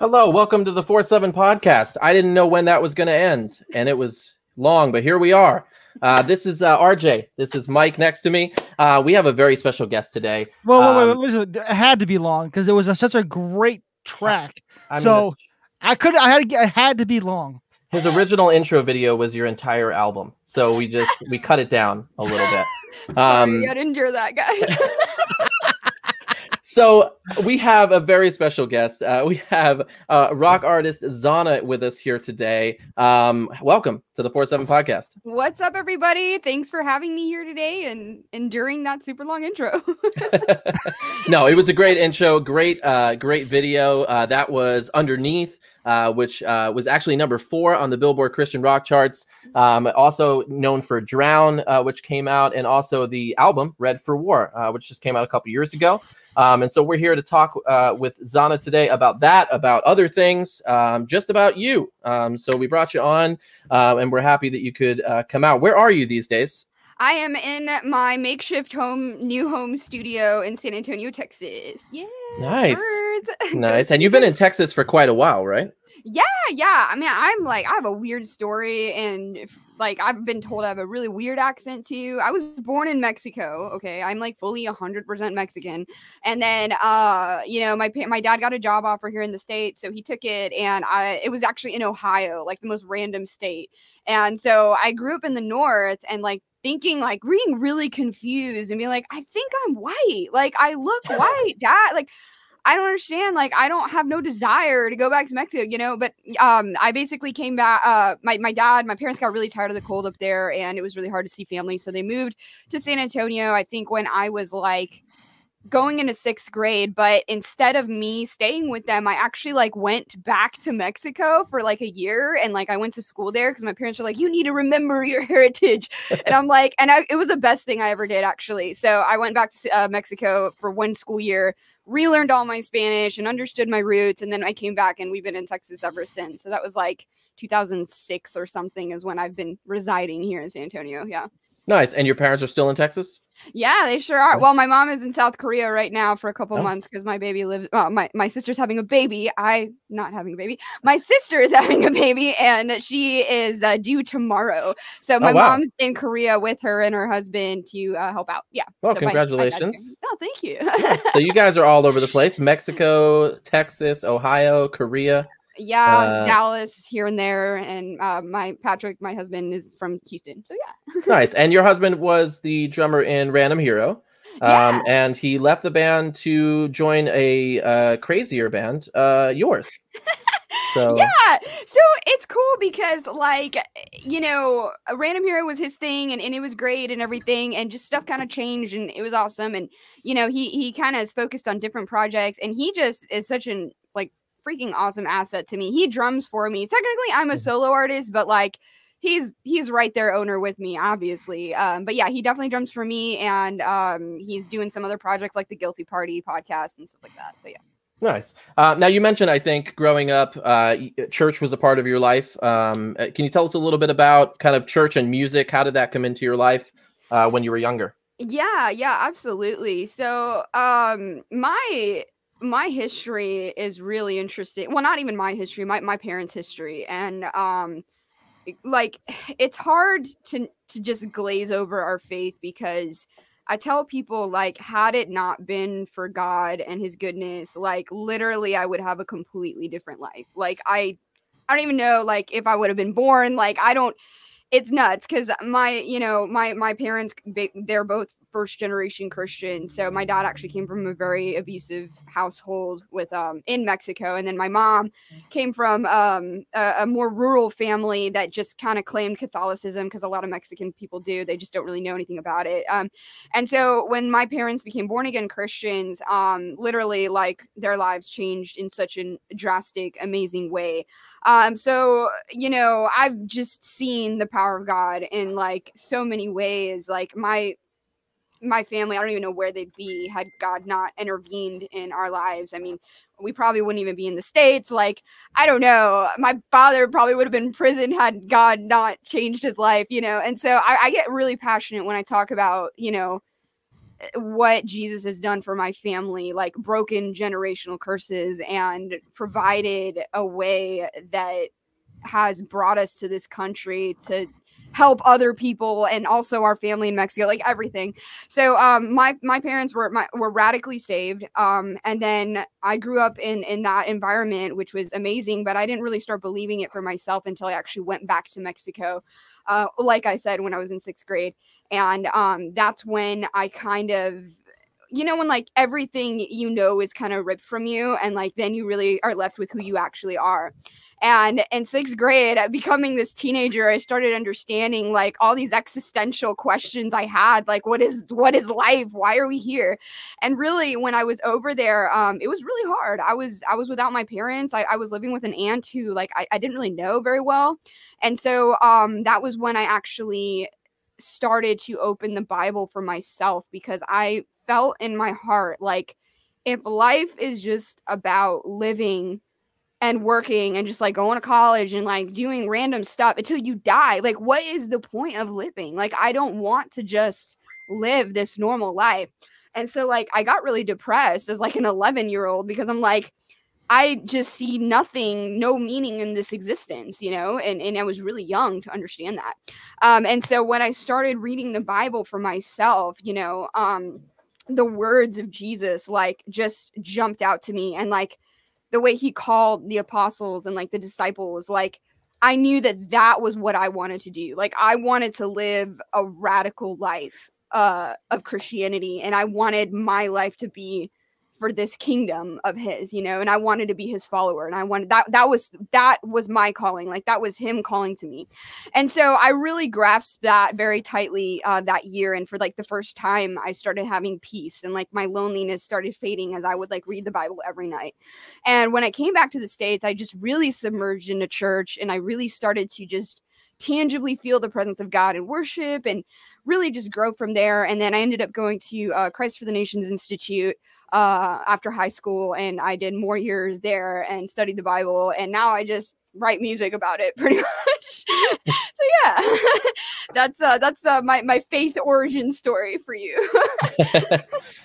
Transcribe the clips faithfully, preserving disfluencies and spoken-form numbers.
Hello, welcome to the four seven podcast. I didn't know when that was going to end, and it was long, but here we are. Uh, this is uh, R J. This is Mike next to me. Uh, we have a very special guest today. Well, um, wait, wait, wait, listen, it had to be long because it was a, such a great track. I'm so gonna... I could, I had, to, it had to be long. His original intro video was your entire album, so we just we cut it down a little bit. Um, Sorry, I didn't hear that, guys. So we have a very special guest. Uh, we have uh, rock artist Zana with us here today. Um, welcome to the four seven podcast. What's up, everybody? Thanks for having me here today and enduring that super long intro. No, it was a great intro. Great, uh, great video. Uh, that was Underneath, uh, which uh, was actually number four on the Billboard Christian Rock charts. Um, also known for Drown, uh, which came out, and also the album Red for War, uh, which just came out a couple years ago. Um, and so we're here to talk uh, with Zana today about that, about other things, um, just about you. Um, so we brought you on, uh, and we're happy that you could uh, come out. Where are you these days? I am in my makeshift home, new home studio in San Antonio, Texas. Yeah. Nice. Nice. And you've been in Texas for quite a while, right? Yeah. Yeah. I mean, I'm like, I have a weird story, and if, like, I've been told I have a really weird accent too. I was born in Mexico. Okay. I'm like fully a hundred percent Mexican. And then, uh, you know, my, my dad got a job offer here in the States, so he took it, and I, it was actually in Ohio, like the most random state. And so I grew up in the North, and like, thinking like being really confused and being like, I think I'm white. Like, I look white, dad. Like, I don't understand. Like, I don't have no desire to go back to Mexico, you know, but, um, I basically came back, uh, my, my dad, my parents got really tired of the cold up there, and it was really hard to see family. So they moved to San Antonio, I think when I was like going into sixth grade, but instead of me staying with them, I actually like went back to Mexico for like a year, and like I went to school there because my parents were like, you need to remember your heritage. And I'm like, and I, it was the best thing I ever did, actually. So I went back to uh, Mexico for one school year, relearned all my Spanish and understood my roots, and then I came back, and we've been in Texas ever since. So that was like two thousand six or something is when I've been residing here in San Antonio. Yeah. Nice. And your parents are still in Texas? Yeah, they sure are. Well, my mom is in South Korea right now for a couple oh. months because my baby lives. Uh, my my sister's having a baby. I not having a baby. My sister is having a baby, and she is uh, due tomorrow. So my oh, wow. mom's in Korea with her and her husband to uh, help out. Yeah. Well, so congratulations. My, my oh, thank you. Yes. So you guys are all over the place: Mexico, Texas, Ohio, Korea. Yeah, uh, Dallas here and there, and uh, my Patrick, my husband, is from Houston. So yeah. Nice. And your husband was the drummer in Random Hero, um, yeah. and he left the band to join a uh, crazier band, uh, yours. So. Yeah, so it's cool because, like, you know, Random Hero was his thing, and, and it was great and everything, and just stuff kind of changed, and it was awesome, and, you know, he, he kind of is focused on different projects, and he just is such an, like, freaking awesome asset to me. He drums for me. Technically, I'm a solo artist, but like he's he's right there owner with me, obviously. Um, but yeah, he definitely drums for me, and um, he's doing some other projects like the Guilty Party podcast and stuff like that. So yeah. Nice. Uh, now, you mentioned, I think, growing up, uh, church was a part of your life. Um, can you tell us a little bit about kind of church and music? How did that come into your life uh, when you were younger? Yeah, yeah, absolutely. So um, my... my history is really interesting. Well, not even my history, my, my parents' history. And, um, like, it's hard to, to just glaze over our faith, because I tell people, like, had it not been for God and his goodness, like, literally, I would have a completely different life. Like, I, I don't even know, like, if I would have been born. Like, I don't, it's nuts. Cause my, you know, my, my parents, they're both first generation Christian. So my dad actually came from a very abusive household with um in Mexico, and then my mom came from um a, a more rural family that just kind of claimed Catholicism, because a lot of Mexican people do. They just don't really know anything about it. Um and so when my parents became born again Christians, um literally, like, their lives changed in such a drastic, amazing way. Um so, you know, I've just seen the power of God in, like, so many ways. Like, my my family, I don't even know where they'd be had God not intervened in our lives. I mean, we probably wouldn't even be in the States. Like, I don't know. My father probably would have been in prison had God not changed his life, you know? And so I, I get really passionate when I talk about, you know, what Jesus has done for my family, like broken generational curses and provided a way that has brought us to this country to help other people and also our family in Mexico, like everything. So um, my my parents were my, were radically saved, um, and then I grew up in in that environment, which was amazing. But I didn't really start believing it for myself until I actually went back to Mexico, uh, like I said, when I was in sixth grade, and um, that's when I kind of, you know, when like everything you know is kind of ripped from you, and like then you really are left with who you actually are. And in sixth grade, becoming this teenager, I started understanding like all these existential questions I had, like what is what is life? Why are we here? And really, when I was over there, um, it was really hard. I was I was without my parents. I, I was living with an aunt who like I, I didn't really know very well, and so um, that was when I actually started to open the Bible for myself, because I felt in my heart like if life is just about living and working and just like going to college and like doing random stuff until you die, like what is the point of living? Like I don't want to just live this normal life. And so like I got really depressed as like an eleven year old, because I'm like, I just see nothing, no meaning in this existence, you know, and, and I was really young to understand that. Um, and so when I started reading the Bible for myself, you know, um, the words of Jesus like just jumped out to me, and like the way he called the apostles and like the disciples, like I knew that that was what I wanted to do. Like I wanted to live a radical life uh, of Christianity, and I wanted my life to be for this kingdom of his, you know, and I wanted to be his follower. And I wanted that, that was, that was my calling. Like that was him calling to me. And so I really grasped that very tightly uh, that year. And for like the first time I started having peace, and like my loneliness started fading as I would like read the Bible every night. And when I came back to the States, I just really submerged into church, and I really started to just tangibly feel the presence of God in worship and really just grow from there. And then I ended up going to uh, Christ for the Nations Institute uh, after high school, and I did more years there and studied the Bible. And now I just write music about it pretty much. So yeah, that's uh, that's uh, my, my faith origin story for you.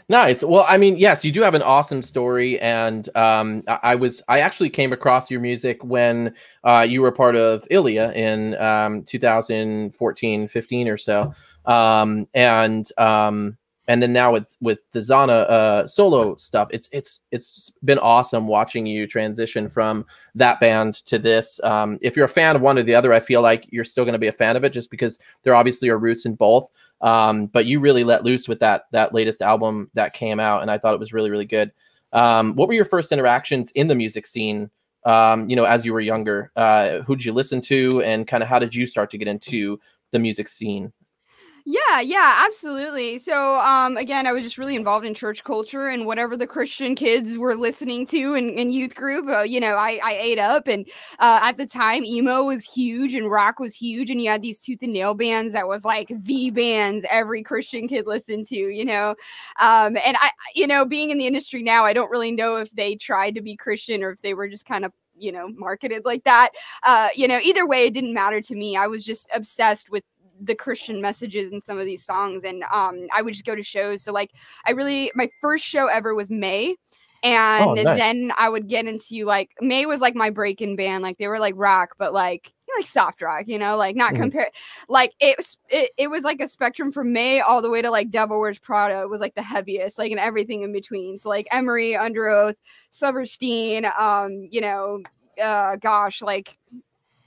Nice. Well, I mean, yes, you do have an awesome story. And um, I, I was I actually came across your music when uh, you were part of Ilia in um, two thousand fourteen, fifteen or so. Um, and um, and then now it's with the Zana uh, solo stuff. It's it's it's been awesome watching you transition from that band to this. Um, if you're a fan of one or the other, I feel like you're still going to be a fan of it, just because there obviously are roots in both. Um, but you really let loose with that that latest album that came out, and I thought it was really really good. Um, what were your first interactions in the music scene? Um, you know, as you were younger, uh, who did you listen to, and kind of how did you start to get into the music scene? Yeah, yeah, absolutely. So, um, again, I was just really involved in church culture, and whatever the Christian kids were listening to in, in youth group, uh, you know, I, I ate up. And uh, at the time, emo was huge and rock was huge. And you had these Tooth and Nail bands that was like the bands every Christian kid listened to, you know. Um, and I, you know, being in the industry now, I don't really know if they tried to be Christian or if they were just kind of, you know, marketed like that. Uh, you know, either way, it didn't matter to me. I was just obsessed with the Christian messages in some of these songs. And um, I would just go to shows. So like, I really, my first show ever was May. And, oh, nice. And then I would get into like, May was like my break-in band. Like they were like rock, but like, like soft rock, you know, like not mm. compare, like it, it, it was like a spectrum from May all the way to like Devil Wears Prada was like the heaviest, like, and everything in between. So like Emery, Under Oath, Silverstein, um, you know, uh, gosh, like,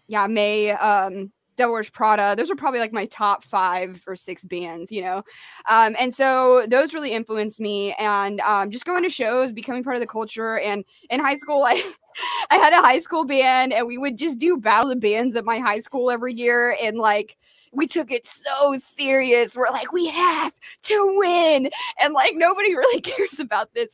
yeah, May, um, Devil Wears Prada. Those are probably like my top five or six bands, you know? Um, and so those really influenced me, and um, just going to shows, becoming part of the culture. And in high school, I, I had a high school band, and we would just do battle of bands at my high school every year. And like, we took it so serious. We're like, we have to win. And like, nobody really cares about this.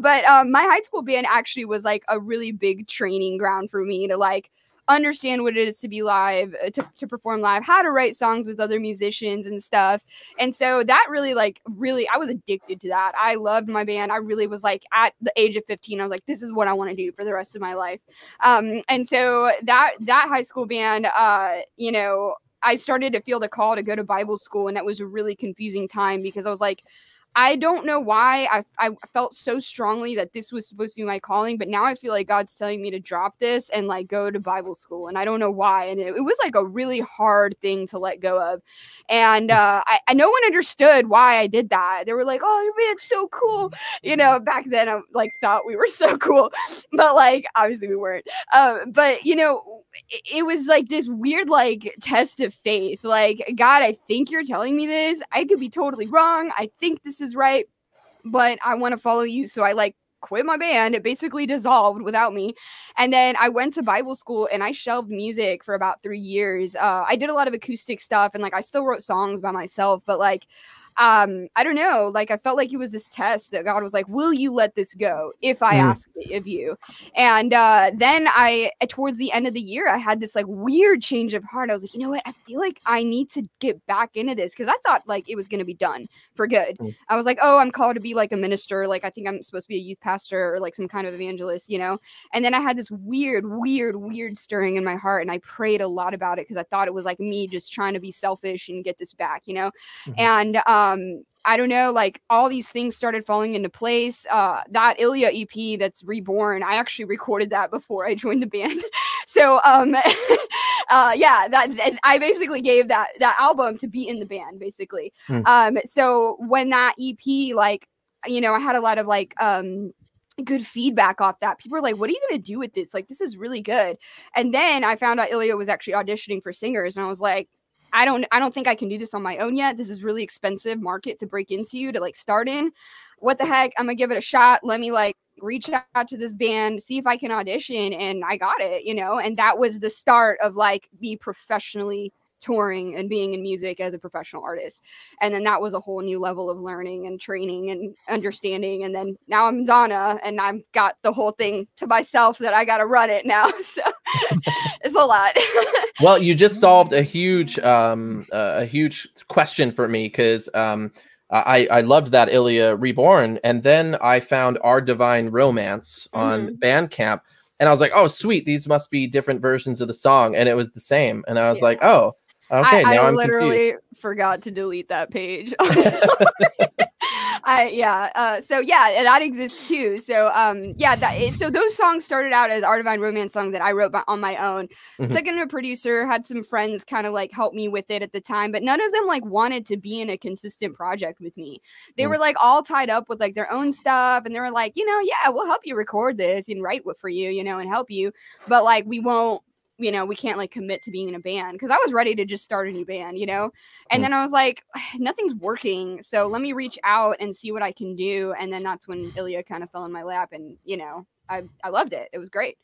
But um, my high school band actually was like a really big training ground for me to like, understand what it is to be live, to, to perform live, how to write songs with other musicians and stuff. And so that really like really I was addicted to that. I loved my band. I really was like at the age of fifteen, I was like, this is what I want to do for the rest of my life. Um, and so that that high school band, uh, you know, I started to feel the call to go to Bible school. And that was a really confusing time, because I was like, I don't know why I, I felt so strongly that this was supposed to be my calling, but now I feel like God's telling me to drop this and like go to Bible school. And I don't know why. And it, it was like a really hard thing to let go of. And uh, I, I no one understood why I did that. They were like, oh, you're being so cool. You know, back then I like thought we were so cool, but like, obviously we weren't. Uh, but you know, it, it was like this weird, like test of faith. Like, God, I think you're telling me this. I could be totally wrong. I think this is right, but I want to follow you. So I like quit my band. It basically dissolved without me. And then I went to Bible school and I shelved music for about three years. Uh, I did a lot of acoustic stuff and like, I still wrote songs by myself, but like, um, I don't know, like, I felt like it was this test that God was like, will you let this go if I mm. ask it of you? And, uh, then I, towards the end of the year, I had this like weird change of heart. I was like, you know what? I feel like I need to get back into this. Cause I thought like it was going to be done for good. Mm. I was like, oh, I'm called to be like a minister. Like, I think I'm supposed to be a youth pastor or like some kind of evangelist, you know? And then I had this weird, weird, weird stirring in my heart. And I prayed a lot about it. Cause I thought it was like me just trying to be selfish and get this back, you know? Mm-hmm. And, um, Um, I don't know, like all these things started falling into place. Uh, that Ilya E P that's Reborn, I actually recorded that before I joined the band. So, um, uh, yeah, that and I basically gave that, that album to be in the band basically. Hmm. Um, so when that E P, like, you know, I had a lot of like, um, good feedback off that. People were like, what are you going to do with this? Like, this is really good. And then I found out Ilya was actually auditioning for singers and I was like, I don't, I don't think I can do this on my own yet. This is really expensive market to break into, to like start in. What the heck? I'm gonna give it a shot. Let me like reach out to this band, see if I can audition. And I got it, you know? And that was the start of like me professionally touring and being in music as a professional artist. And then that was a whole new level of learning and training and understanding. And then now I'm Donna and I've got the whole thing to myself that I got to run it now. So it's a lot. Well, you just solved a huge, um, uh, a huge question for me. Cause, um, I, I loved that Ilya Reborn. And then I found Our Divine Romance on mm-hmm. Bandcamp and I was like, oh sweet. These must be different versions of the song. And it was the same. And I was yeah. like, oh, okay, I, now I I'm literally confused. Forgot to delete that page. I'm sorry. I yeah. Uh, so yeah, that exists too. So um, yeah. That, so those songs started out as Our Divine Romance song that I wrote by, on my own. Mm-hmm. Second to a producer, had some friends kind of like help me with it at the time, but none of them like wanted to be in a consistent project with me. They mm-hmm. were like all tied up with like their own stuff, and they were like, you know, yeah, we'll help you record this and write what for you, you know, and help you, but like we won't. You know, we can't like commit to being in a band because I was ready to just start a new band, you know, and mm. then I was like, nothing's working. So let me reach out and see what I can do. And then that's when Ilya kind of fell in my lap and, you know, I, I loved it. It was great.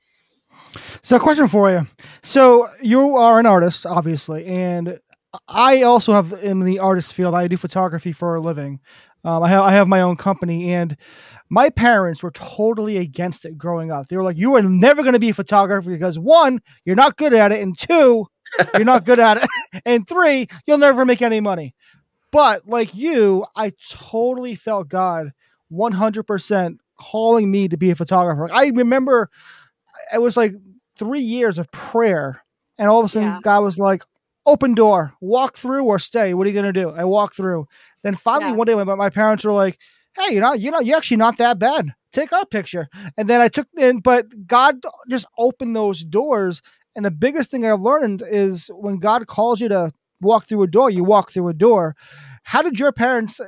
So a question for you. So you are an artist, obviously, and I also have in the artist field, I do photography for a living. Um, I, have, I have my own company, and my parents were totally against it growing up. They were like, you are never going to be a photographer because, one, you're not good at it, and two, you're not good at it, and three, you'll never make any money. But like you, I totally felt God one hundred percent calling me to be a photographer. I remember it was like three years of prayer, and all of a sudden yeah. God was like, open door, walk through or stay. What are you going to do? I walked through. Then finally yeah. one day, my, my parents were like, hey, you know, you know, you're actually not that bad. Take our picture. And then I took in, but God just opened those doors. And the biggest thing I learned is when God calls you to walk through a door, you walk through a door. How did your parents,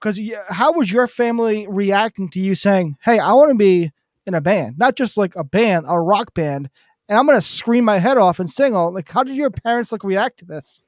cause you, how was your family reacting to you saying, hey, I want to be in a band, not just like a band, a rock band, and I'm going to scream my head off and sing all like, how did your parents like react to this?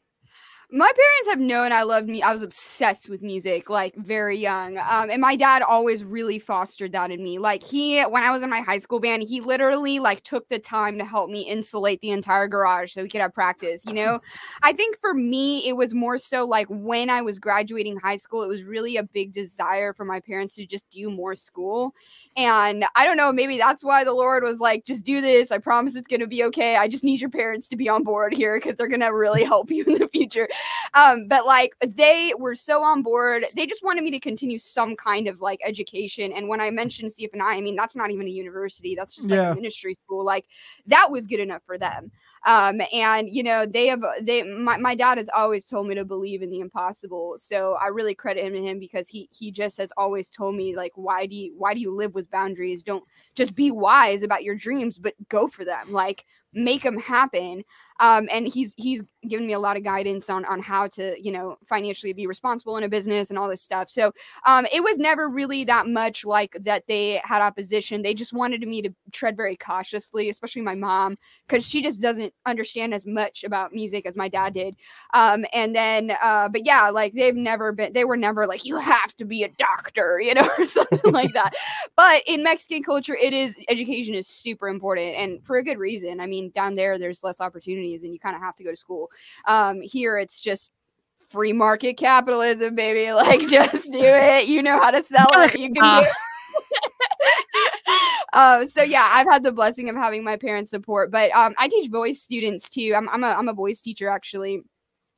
My parents have known I loved me. I was obsessed with music, like very young. Um, and my dad always really fostered that in me. Like he, when I was in my high school band, he literally like took the time to help me insulate the entire garage so we could have practice, you know? I think for me, it was more so like when I was graduating high school, it was really a big desire for my parents to just do more school. And I don't know, maybe that's why the Lord was like, just do this. I promise it's going to be okay. I just need your parents to be on board here because they're going to really help you in the future. Um, but like they were so on board. They just wanted me to continue some kind of like education. And when I mentioned C F N I, I mean, that's not even a university. That's just like yeah. a ministry school. Like that was good enough for them. Um, and you know, they have, they, my, my dad has always told me to believe in the impossible. So I really credit him to him because he, he just has always told me like, why do you, why do you live with boundaries? Don't just be wise about your dreams, but go for them. Like make them happen. Um, and he's, he's given me a lot of guidance on, on how to, you know, financially be responsible in a business and all this stuff. So, um, it was never really that much like that they had opposition. They just wanted me to tread very cautiously, especially my mom, cause she just doesn't understand as much about music as my dad did. Um, and then, uh, but yeah, like they've never been, they were never like, you have to be a doctor, you know, or something like that. But in Mexican culture, it is, education is super important and for a good reason. I mean, down there, there's less opportunity. And you kind of have to go to school. Um, here, it's just free market capitalism, baby. Like, just do it. You know how to sell it. You can do it. Um, so yeah, I've had the blessing of having my parents' support. But um, I teach voice students too. I'm, I'm a I'm a voice teacher actually,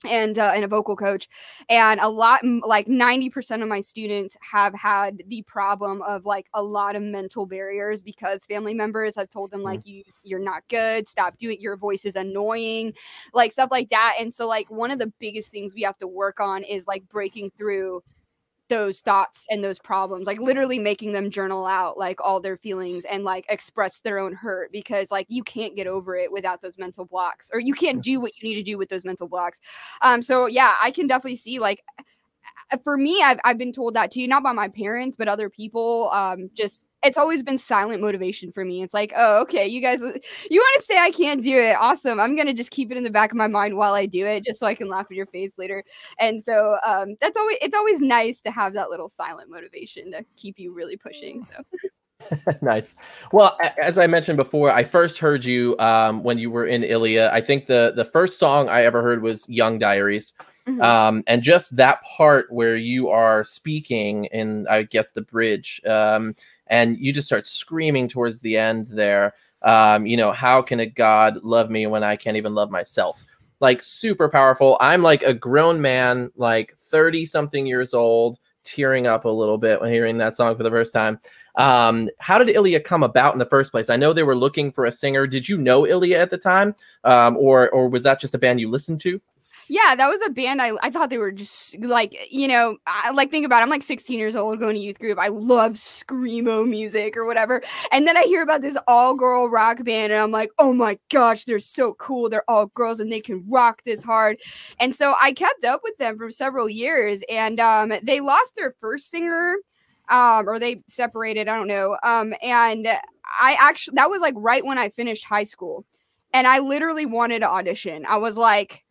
and uh, and a vocal coach. And a lot, like ninety percent of my students have had the problem of like a lot of mental barriers because family members have told them like, mm-hmm. you, you're not good, stop doing, your voice is annoying, like stuff like that. And so like one of the biggest things we have to work on is like breaking through those thoughts and those problems, like literally making them journal out like all their feelings and like express their own hurt, because like you can't get over it without those mental blocks, or you can't do what you need to do with those mental blocks. Um, so yeah, I can definitely see like, for me, I've, I've been told that too, not by my parents, but other people, um, just, it's always been silent motivation for me. It's like, oh, okay, you guys, you want to say I can't do it. Awesome. I'm going to just keep it in the back of my mind while I do it, just so I can laugh in your face later. And so um, that's always, it's always nice to have that little silent motivation to keep you really pushing. So. Nice. Well, as I mentioned before, I first heard you um, when you were in Ilia. I think the, the first song I ever heard was Young Diaries. Mm-hmm. Um, and just that part where you are speaking in, I guess, the bridge, um, and you just start screaming towards the end there, um, you know, how can a God love me when I can't even love myself? Like, super powerful. I'm like a grown man, like thirty something years old, tearing up a little bit when hearing that song for the first time. Um, how did Ilia come about in the first place? I know they were looking for a singer. Did you know Ilia at the time? Um, or, or was that just a band you listened to? Yeah, that was a band. I, I thought they were just like, you know, I, like think about it. I'm like sixteen years old going to youth group. I love Screamo music or whatever. And then I hear about this all girl rock band and I'm like, oh my gosh, they're so cool. They're all girls and they can rock this hard. And so I kept up with them for several years and um, they lost their first singer. Um, or they separated, I don't know. Um, and I actually, that was like right when I finished high school. And I literally wanted to audition. I was like,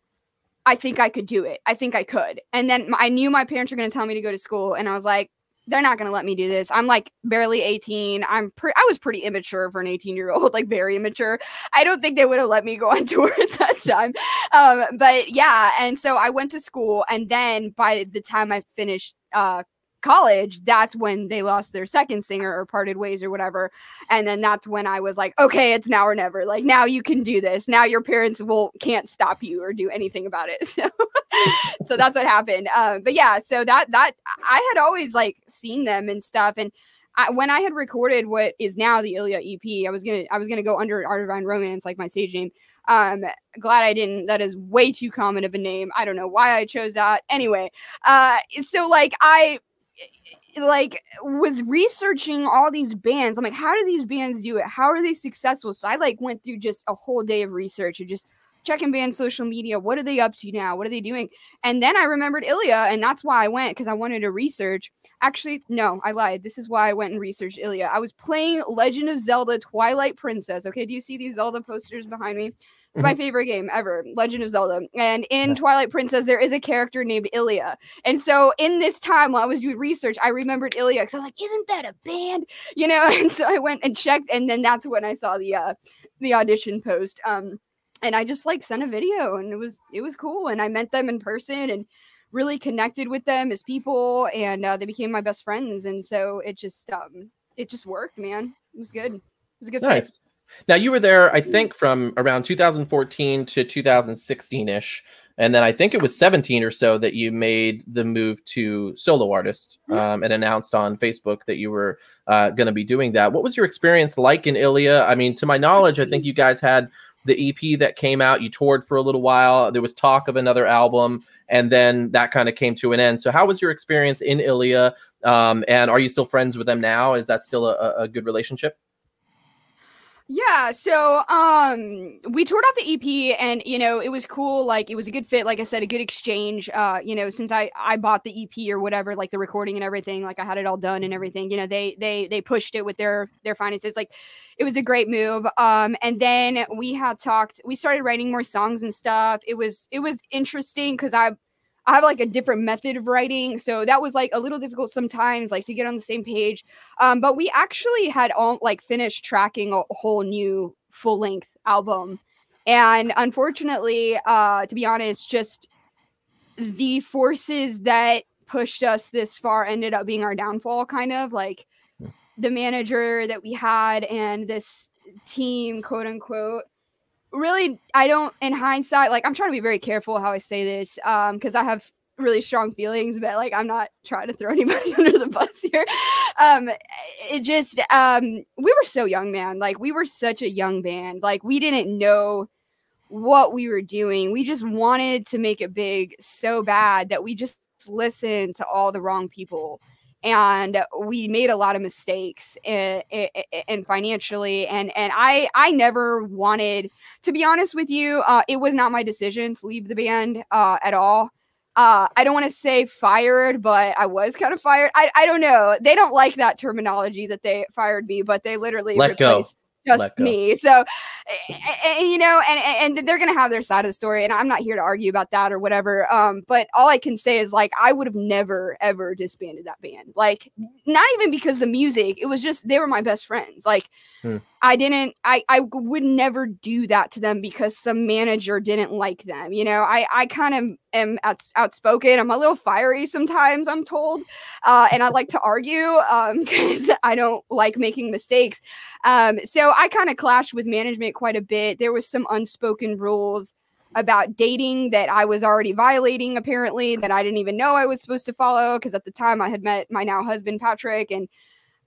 I think I could do it. I think I could. And then I knew my parents were going to tell me to go to school. And I was like, they're not going to let me do this. I'm like barely eighteen. I'm pretty, I was pretty immature for an eighteen year old, like very immature. I don't think they would have let me go on tour at that time. Um, but yeah. And so I went to school. And then by the time I finished, uh, college, that's when they lost their second singer or parted ways or whatever. And then that's when I was like, okay, it's now or never. Like now you can do this. Now your parents will can't stop you or do anything about it. So, so that's what happened. Uh, but yeah, so that, that I had always like seen them and stuff. And I, when I had recorded what is now the Ilia E P, I was going to, I was going to go under Art of Divine Romance, like my stage name. Um, glad I didn't. That is way too common of a name. I don't know why I chose that. Anyway. Uh, so like I, like was researching all these bands. I'm like, how do these bands do it? How are they successful? So I like went through just a whole day of research and just checking bands' social media. What are they up to now? What are they doing? And then I remembered Ilia, and that's why I went, because I wanted to research. Actually, no, I lied. This is why I went and researched Ilia. I was playing Legend of Zelda Twilight Princess. Okay, do you see these Zelda posters behind me? It's mm-hmm. my favorite game ever, Legend of Zelda. And in yeah. Twilight Princess, there is a character named Ilia. And so in this time while I was doing research, I remembered Ilia because I was like, isn't that a band? You know, and so I went and checked. And then that's when I saw the uh, the audition post. Um, and I just like sent a video and it was it was cool. And I met them in person and really connected with them as people. And uh, they became my best friends. And so it just um, it just worked, man. It was good. It was a good nice. Place. Now, you were there, I think, from around two thousand fourteen to two thousand sixteen-ish. And then I think it was seventeen or so that you made the move to solo artist um, and announced on Facebook that you were uh, going to be doing that. What was your experience like in Ilya? I mean, to my knowledge, I think you guys had the E P that came out. You toured for a little while. There was talk of another album, and then that kind of came to an end. So how was your experience in Ilya? Um, and are you still friends with them now? Is that still a, a good relationship? Yeah, so um, we toured out the E P, and, you know, it was cool. Like, it was a good fit. Like I said, a good exchange, uh, you know, since I, I bought the E P or whatever, like the recording and everything, like I had it all done and everything, you know, they they they pushed it with their, their finances. Like, it was a great move. Um, and then we had talked, we started writing more songs and stuff. It was, it was interesting because I, I have like a different method of writing. So that was like a little difficult sometimes, like to get on the same page. Um, but we actually had all like finished tracking a whole new full length album. And unfortunately, uh, to be honest, just the forces that pushed us this far ended up being our downfall, kind of like the manager that we had and this team, quote unquote. Really, I don't, in hindsight, like, I'm trying to be very careful how I say this, um, because I have really strong feelings, but, like, I'm not trying to throw anybody under the bus here. Um, it just, um, we were so young, man. Like, we were such a young band. Like, we didn't know what we were doing. We just wanted to make it big so bad that we just listened to all the wrong people. And we made a lot of mistakes in, in, in financially. And, and I, I never wanted, to be honest with you, uh, it was not my decision to leave the band uh, at all. Uh, I don't want to say fired, but I was kind of fired. I, I don't know. They don't like that terminology that they fired me, but they literally let replaced go. just me. So, and, you know, and, and they're going to have their side of the story. And I'm not here to argue about that or whatever. Um, but all I can say is, like, I would have never, ever disbanded that band. Like, not even because the music, it was just, they were my best friends. Like, hmm. I didn't, I, I would never do that to them because some manager didn't like them. You know, I, I kind of am out, outspoken. I'm a little fiery sometimes, I'm told. Uh, and I like to argue um, because I don't like making mistakes. Um, so I kind of clashed with management quite a bit. There was some unspoken rules about dating that I was already violating, apparently, that I didn't even know I was supposed to follow. Because at the time I had met my now husband, Patrick, and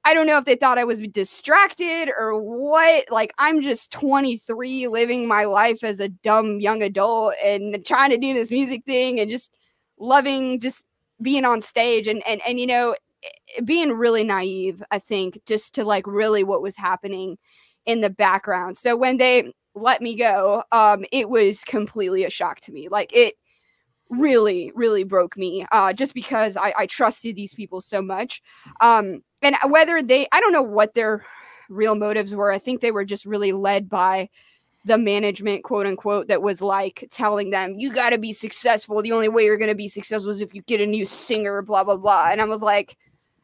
I don't know if they thought I was distracted or what. Like, I'm just twenty-three living my life as a dumb young adult and trying to do this music thing and just loving just being on stage and, and, and you know, being really naive, I think, just to like really what was happening in the background. So when they let me go, um, it was completely a shock to me. Like, it really, really broke me uh, just because I, I trusted these people so much. Um, And whether they, I don't know what their real motives were. I think they were just really led by the management, quote unquote, that was like telling them, you got to be successful. The only way you're going to be successful is if you get a new singer, blah, blah, blah. And I was like,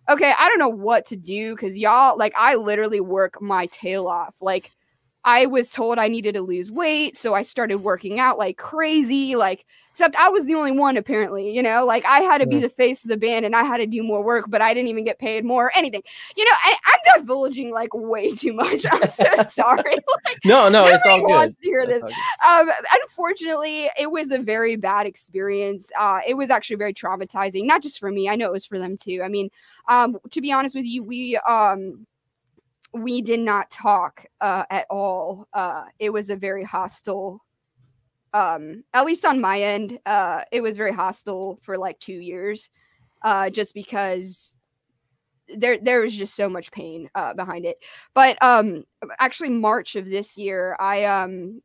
okay, I don't know what to do because y'all, like, I literally work my tail off. Like, I was told I needed to lose weight. So I started working out like crazy, like, except I was the only one apparently, you know, like I had to be the face of the band and I had to do more work, but I didn't even get paid more or anything. You know, I, I'm divulging like way too much. I'm so sorry. Like, no, no, it's all good. Nobody wants to hear this. Um, unfortunately, it was a very bad experience. Uh, it was actually very traumatizing, not just for me. I know it was for them too. I mean, um, to be honest with you, we, um, we did not talk uh, at all. Uh, it was a very hostile, um, at least on my end, uh, it was very hostile for like two years uh, just because there there was just so much pain uh, behind it. But um, actually March of this year, I um,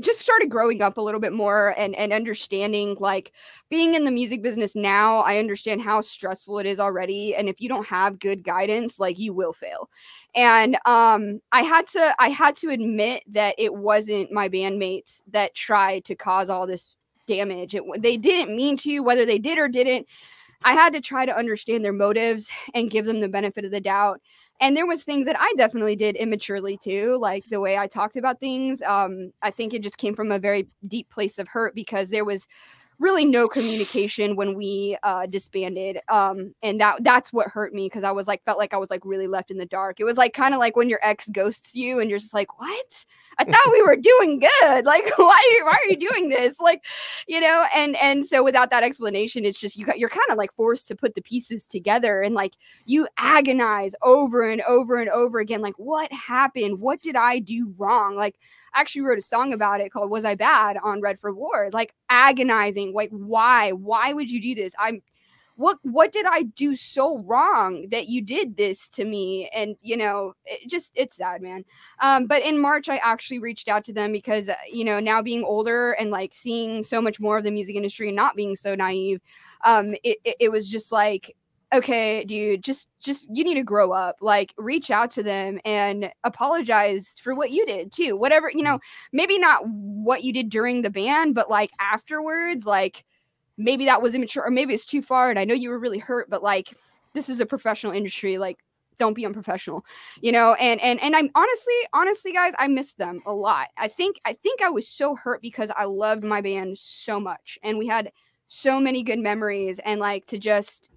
just started growing up a little bit more and, and understanding like being in the music business now, I understand how stressful it is already. And if you don't have good guidance, like you will fail. And um, I had to, I had to admit that it wasn't my bandmates that tried to cause all this damage. It, they didn't mean to, whether they did or didn't. I had to try to understand their motives and give them the benefit of the doubt. And there was things that I definitely did immaturely too, like the way I talked about things. Um, I think it just came from a very deep place of hurt because there was really no communication when we uh, disbanded. Um, and that that's what hurt me, because I was like, felt like I was like really left in the dark. It was like kind of like when your ex ghosts you and you're just like, what? I thought we were doing good. Like, why, why are you doing this? Like, you know, and and so without that explanation, it's just you got, you're kind of like forced to put the pieces together, and like you agonize over and over and over again. Like, what happened? What did I do wrong? Like, I actually wrote a song about it called Was I Bad on Redford Ward, like agonizing, like, why, why would you do this? I'm, what, what did I do so wrong that you did this to me? And, you know, it just, it's sad, man. Um, but in March, I actually reached out to them because, you know, now being older and like seeing so much more of the music industry and not being so naive, um, it, it, it was just like, okay, dude, just, just, you need to grow up, like reach out to them and apologize for what you did too. Whatever, you know, maybe not what you did during the band, but like afterwards, like maybe that was immature or maybe it's too far. And I know you were really hurt, but like, this is a professional industry. Like, don't be unprofessional, you know? And, and, and I'm honestly, honestly guys, I miss them a lot. I think, I think I was so hurt because I loved my band so much and we had so many good memories, and like to just,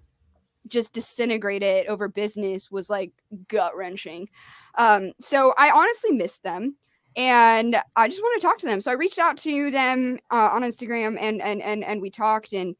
just disintegrate it over business was like gut wrenching. Um, so I honestly missed them and I just want to talk to them. So I reached out to them uh, on Instagram and, and, and, and we talked and,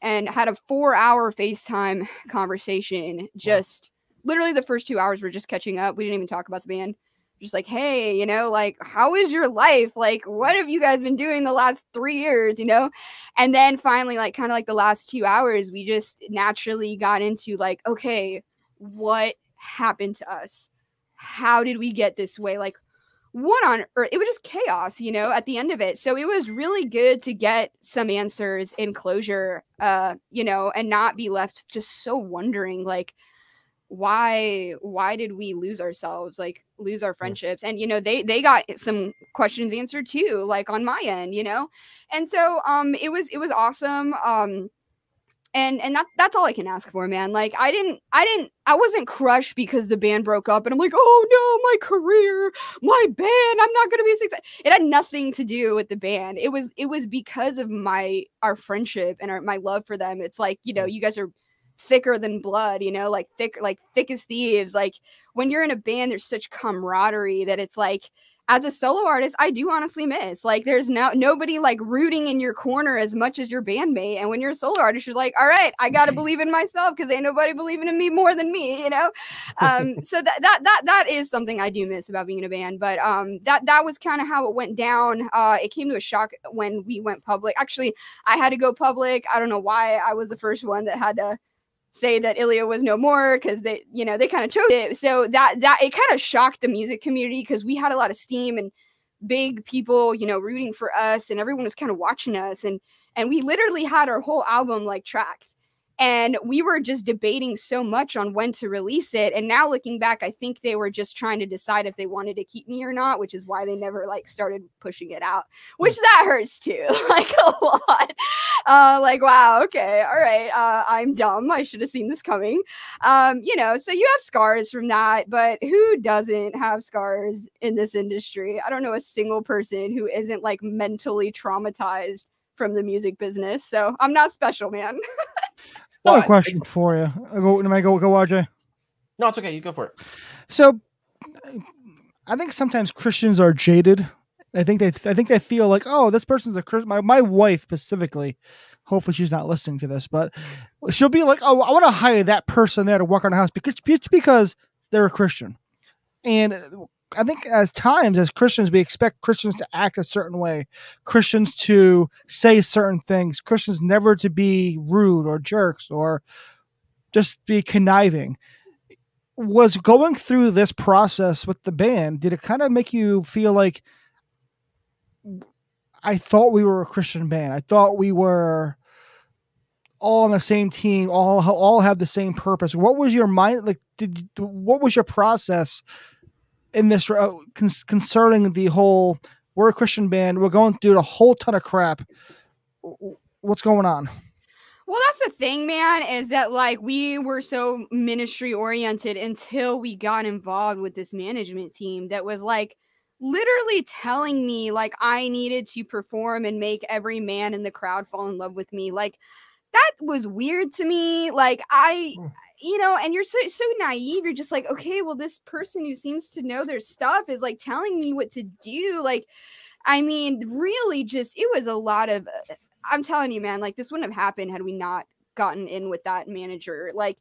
and had a four hour FaceTime conversation. Just wow. Literally the first two hours were just catching up. We didn't even talk about the band. Just like, hey, you know, like, how is your life? Like, what have you guys been doing the last three years, you know? And then finally, like, kind of like the last two hours, we just naturally got into like, okay, what happened to us? How did we get this way? Like, what on earth? It was just chaos, you know, at the end of it. So it was really good to get some answers and closure, uh, you know, and not be left just so wondering, like, why why did we lose ourselves, like lose our friendships? And you know, they they got some questions answered too, like on my end, you know. And so um it was it was awesome. um and and that that's all I can ask for, man. Like I didn't I didn't I wasn't crushed because the band broke up and I'm like, oh no, my career, my band, I'm not gonna be a success. It had nothing to do with the band. It was it was because of my our friendship and our my love for them. It's like, you know, you guys are thicker than blood, you know, like thick, like thick as thieves. Like when you're in a band, there's such camaraderie that it's like, as a solo artist, I do honestly miss, like, there's no nobody like rooting in your corner as much as your bandmate. And when you're a solo artist, you're like, all right, I gotta believe in myself because ain't nobody believing in me more than me, you know. Um, so that that that that is something I do miss about being in a band. But um, that that was kind of how it went down. Uh, it came to a shock when we went public. Actually, I had to go public. I don't know why I was the first one that had to say that Illya was no more, because they, you know, they kind of chose it. So that, that it kind of shocked the music community because we had a lot of steam and big people, you know, rooting for us and everyone was kind of watching us. And, and we literally had our whole album like tracked and we were just debating so much on when to release it. And now looking back, I think they were just trying to decide if they wanted to keep me or not, which is why they never like started pushing it out, which that hurts too, like a lot. Uh, like, wow, okay, all right, uh, I'm dumb. I should have seen this coming. Um, you know, so you have scars from that, but who doesn't have scars in this industry? I don't know a single person who isn't like mentally traumatized from the music business. So I'm not special, man. I have a question for you. Go, go, go, R J. No, it's okay. You go for it. So I think sometimes Christians are jaded. I think they, I think they feel like, oh, this person's a Christian. My, my wife specifically, hopefully she's not listening to this, but she'll be like, oh, I want to hire that person there to work on a house because, because they're a Christian. And I think as times as Christians, we expect Christians to act a certain way, Christians to say certain things, Christians never to be rude or jerks or just be conniving. Was going through this process with the band, did it kind of make you feel like, I thought we were a Christian band. I thought we were all on the same team, all all have the same purpose. What was your mind like? Did what was your process in this uh, con concerning the whole? We're a Christian band. We're going through a whole ton of crap. What's going on? Well, that's the thing, man, is that like we were so ministry oriented until we got involved with this management team that was like, literally telling me like I needed to perform and make every man in the crowd fall in love with me. Like, that was weird to me. Like, I, you know, and you're so, so naive. You're just like, okay, well, this person who seems to know their stuff is like telling me what to do. Like, I mean, really just, it was a lot of, I'm telling you, man, like this wouldn't have happened had we not gotten in with that manager. Like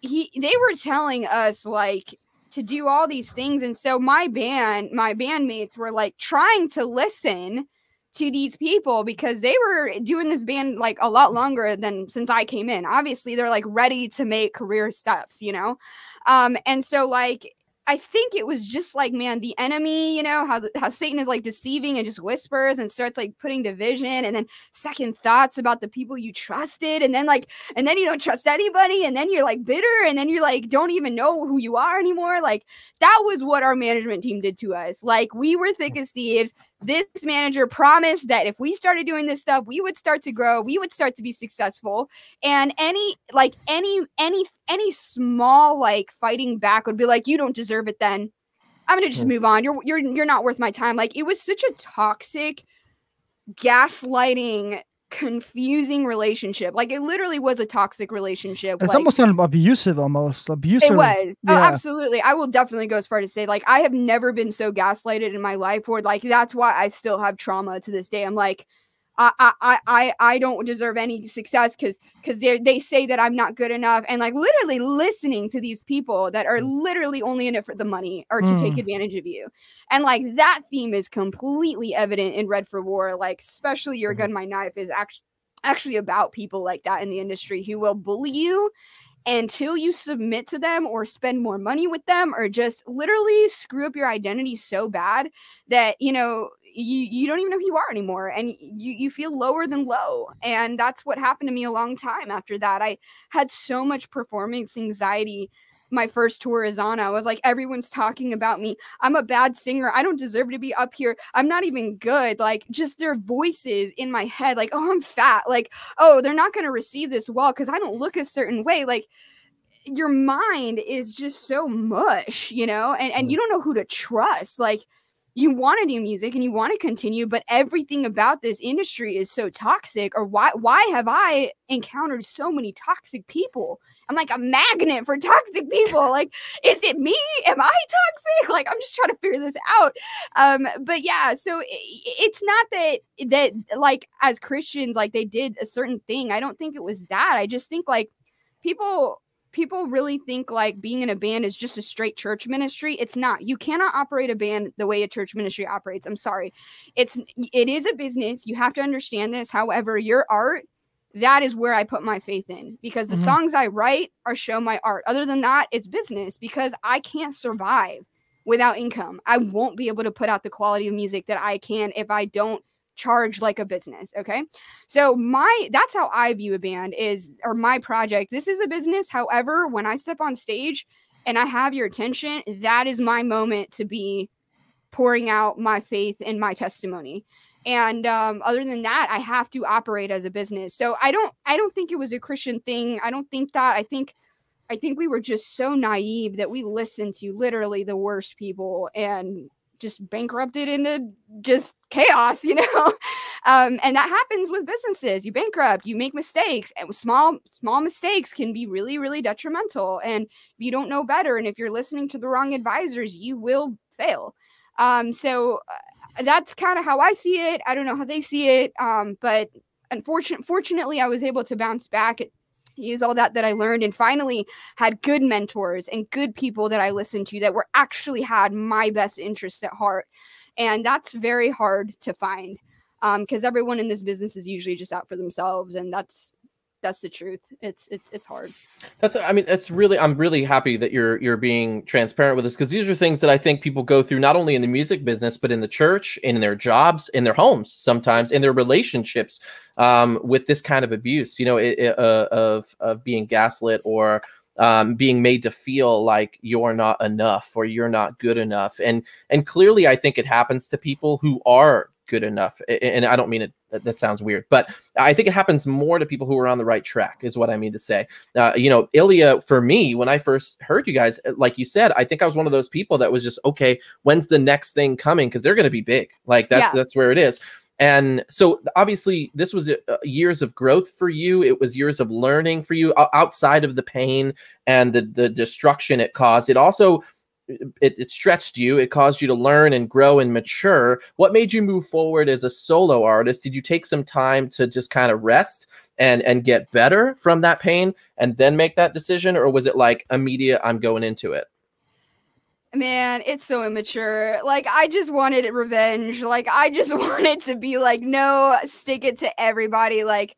he, they were telling us like to do all these things. And so my band, my bandmates were like trying to listen to these people because they were doing this band like a lot longer than since I came in. Obviously they're like ready to make career steps, you know? Um, and so like, I think it was just like, man, the enemy, you know, how, how Satan is like deceiving and just whispers and starts like putting division and then second thoughts about the people you trusted. And then like, and then you don't trust anybody. And then you're like bitter. And then you're like, don't even know who you are anymore. Like that was what our management team did to us. Like we were thick as thieves. This manager promised that if we started doing this stuff, we would start to grow, we would start to be successful. And any, like any, any, any small, like fighting back would be like, you don't deserve it. Then I'm going to just move on. You're, you're, you're not worth my time. Like it was such a toxic, gaslighting, confusing relationship. Like it literally was a toxic relationship. It's like, almost an abusive, almost abusive. It was. Yeah. Oh, absolutely. I will definitely go as far to say like, I have never been so gaslighted in my life, or like, that's why I still have trauma to this day. I'm like, I, I, I, I don't deserve any success because, because they they say that I'm not good enough. And like literally listening to these people that are literally only in it for the money or to mm. take advantage of you. And like that theme is completely evident in Red for War. Like, especially Your Gun, My Knife is actually actually about people like that in the industry who will bully you until you submit to them or spend more money with them or just literally screw up your identity so bad that, you know, you you don't even know who you are anymore, and you you feel lower than low. And that's what happened to me a long time after that. I had so much performance anxiety. My first tour is on, I was like, everyone's talking about me. I'm a bad singer. I don't deserve to be up here. I'm not even good. Like just their voices in my head, like, oh, I'm fat. Like, oh, they're not going to receive this well because I don't look a certain way. Like your mind is just so mush, you know, and, and you don't know who to trust. Like, you want to do music and you want to continue, but everything about this industry is so toxic. Or why why have I encountered so many toxic people? I'm like a magnet for toxic people. Like, is it me? Am I toxic? Like, I'm just trying to figure this out. Um, but yeah, so it, it's not that, that like as Christians, like they did a certain thing. I don't think it was that. I just think like people... People really think like being in a band is just a straight church ministry. It's not. You cannot operate a band the way a church ministry operates. I'm sorry. It's, it is a business. You have to understand this. However, your art, that is where I put my faith in, because the mm-hmm. songs I write are show my art. Other than that, it's business, because I can't survive without income. I won't be able to put out the quality of music that I can if I don't charge like a business. Okay. So my, that's how I view a band is, or my project. This is a business. However, when I step on stage and I have your attention, that is my moment to be pouring out my faith and my testimony. And, um, other than that, I have to operate as a business. So I don't, I don't think it was a Christian thing. I don't think that, I think, I think we were just so naive that we listened to literally the worst people and just bankrupted into just chaos, you know? Um, and that happens with businesses. You bankrupt, you make mistakes, and small, small mistakes can be really, really detrimental. And if you don't know better, and if you're listening to the wrong advisors, you will fail. Um, so that's kind of how I see it. I don't know how they see it. Um, but unfortunately, fortunately I was able to bounce back, use all that that I learned, and finally had good mentors and good people that I listened to that were actually had my best interests at heart. And that's very hard to find, um, because everyone in this business is usually just out for themselves. And that's, that's the truth. It's, it's, it's hard. That's, I mean, it's really, I'm really happy that you're, you're being transparent with us, because these are things that I think people go through, not only in the music business, but in the church, in their jobs, in their homes, sometimes in their relationships, um, with this kind of abuse, you know, it, it, uh, of, of being gaslit, or, um, being made to feel like you're not enough or you're not good enough. And, and clearly I think it happens to people who are good enough. And I don't mean it That, that sounds weird, but I think it happens more to people who are on the right track is what I mean to say. Uh, you know, Ilya, for me, when I first heard you guys, like you said, I think I was one of those people that was just, okay, when's the next thing coming? Because they're going to be big. Like that's, yeah. that's where it is. And so obviously this was years of growth for you. It was years of learning for you outside of the pain and the, the destruction it caused. It also, It, it stretched you. It caused you to learn and grow and mature. What made you move forward as a solo artist? Did you take some time to just kind of rest and and get better from that pain and then make that decision? Or was it like immediate, I'm going into it? Man, it's so immature. Like, I just wanted revenge. Like, I just wanted to be like, no, stick it to everybody. Like,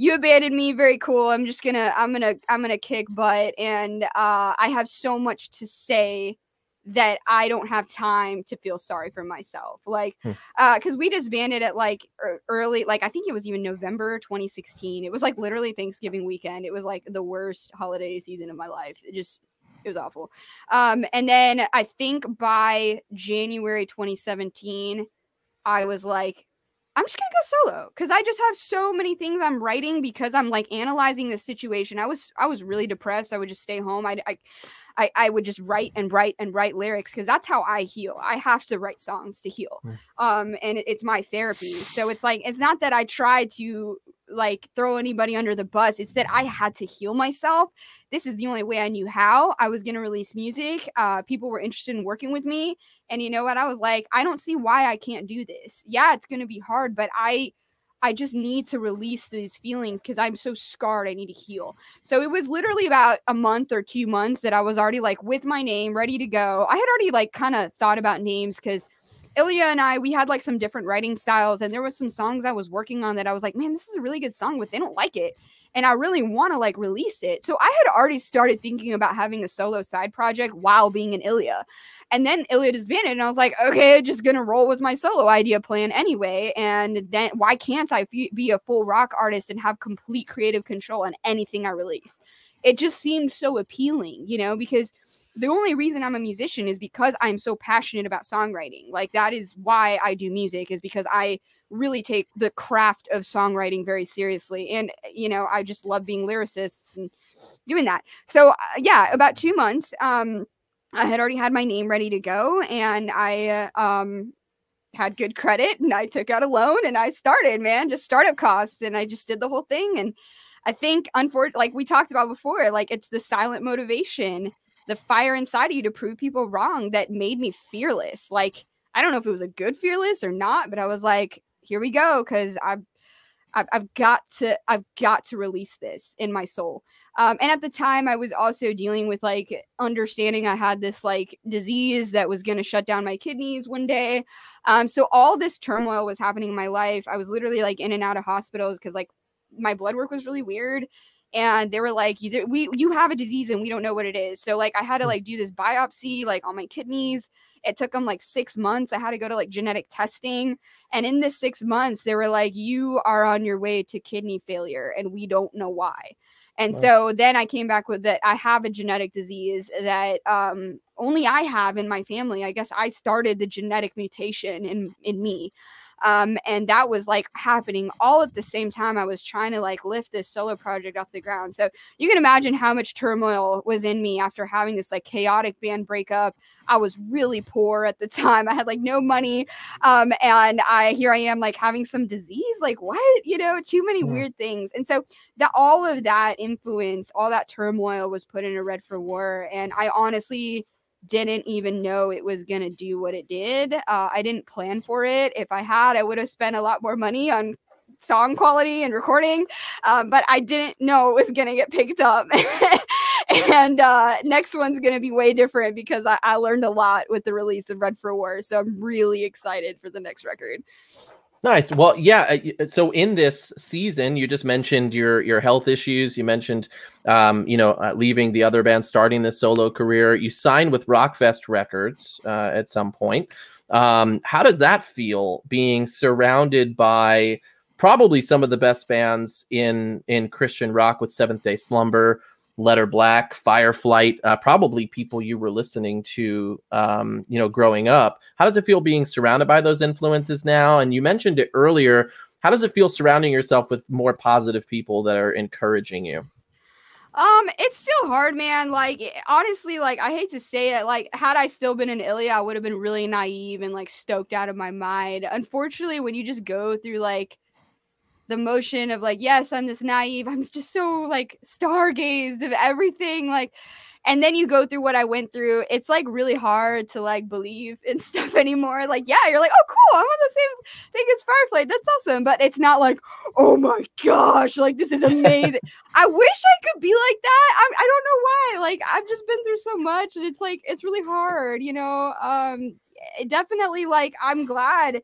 you abandoned me. Very cool. I'm just gonna, I'm gonna, I'm gonna kick butt. And uh, I have so much to say that I don't have time to feel sorry for myself. Like, hmm. uh, cause we disbanded at like early, like I think it was even November twenty sixteen. It was like literally Thanksgiving weekend. It was like the worst holiday season of my life. It just, it was awful. Um, and then I think by January twenty seventeen, I was like, I'm just going to go solo because I just have so many things I'm writing because I'm like analyzing the situation. I was, I was really depressed. I would just stay home. I, I, I would just write and write and write lyrics because that's how I heal. I have to write songs to heal. Um, and it, it's my therapy. So it's like, it's not that I try to like throw anybody under the bus. It's that I had to heal myself. This is the only way I knew how. I was going to release music. Uh, people were interested in working with me. And you know what? I was like, I don't see why I can't do this. Yeah, it's going to be hard, but I I just need to release these feelings because I'm so scarred. I need to heal. So it was literally about a month or two months that I was already like with my name, ready to go. I had already like kind of thought about names because Ilya and I, we had like some different writing styles. And there was some songs I was working on that I was like, man, this is a really good song, but they don't like it. And I really want to like release it. So I had already started thinking about having a solo side project while being in Ilya. And then Ilya disbanded and I was like, okay, just going to roll with my solo idea plan anyway. And then why can't I be a full rock artist and have complete creative control on anything I release? It just seemed so appealing, you know, because the only reason I'm a musician is because I'm so passionate about songwriting. Like that is why I do music, is because I really take the craft of songwriting very seriously. And, you know, I just love being lyricists and doing that. So uh, yeah, about two months, um, I had already had my name ready to go and I, uh, um, had good credit and I took out a loan and I started, man, just startup costs. And I just did the whole thing. And I think, unfortunately, like we talked about before, like it's the silent motivation, the fire inside of you to prove people wrong that made me fearless. Like, I don't know if it was a good fearless or not, but I was like, here we go, because I've, I've I've got to I've got to release this in my soul. Um, and at the time, I was also dealing with like understanding I had this like disease that was going to shut down my kidneys one day. Um, so all this turmoil was happening in my life. I was literally like in and out of hospitals because like my blood work was really weird, and they were like, "You we you have a disease and we don't know what it is." So like I had to like do this biopsy like on my kidneys. It took them like six months. I had to go to like genetic testing. And in this six months, they were like, you are on your way to kidney failure and we don't know why. And wow. So then I came back with that. I have a genetic disease that um, only I have in my family. I guess I started the genetic mutation in, in me. Um, and that was like happening all at the same time. I was trying to like lift this solo project off the ground. So you can imagine how much turmoil was in me after having this like chaotic band breakup. I was really poor at the time. I had like no money. Um, and I, here I am like having some disease, like what, you know, too many yeah. weird things. And so that all of that influence, all that turmoil was put in a Red for War. And I honestly didn't even know it was going to do what it did. Uh, I didn't plan for it. If I had, I would have spent a lot more money on song quality and recording. Um, but I didn't know it was going to get picked up. and uh, next one's going to be way different because I, I learned a lot with the release of Red for War. So I'm really excited for the next record. Nice. Well, yeah. So in this season, you just mentioned your your health issues. You mentioned, um, you know, uh, leaving the other band, starting this solo career. You signed with Rockfest Records uh, at some point. Um, how does that feel, being surrounded by probably some of the best bands in in Christian rock, with Seventh Day Slumber, Letter Black, Fireflight, uh, probably people you were listening to, um, you know, growing up? How does it feel being surrounded by those influences now? And you mentioned it earlier, How does it feel surrounding yourself with more positive people that are encouraging you? Um, it's still hard, man. Like, honestly, like, I hate to say it, like, had I still been in Ilya, I would have been really naive and, like, stoked out of my mind. Unfortunately, when you just go through, like, the motion of, like, yes, I'm this naive, I'm just so, like, stargazed of everything, like, and then you go through what I went through, it's, like, really hard to, like, believe in stuff anymore. Like, yeah, you're like, oh, cool, I'm on the same thing as Firefly. That's awesome. But it's not like, oh, my gosh, like, this is amazing. I wish I could be like that. I, I don't know why. Like, I've just been through so much, and it's, like, it's really hard, you know? Um, definitely, like, I'm glad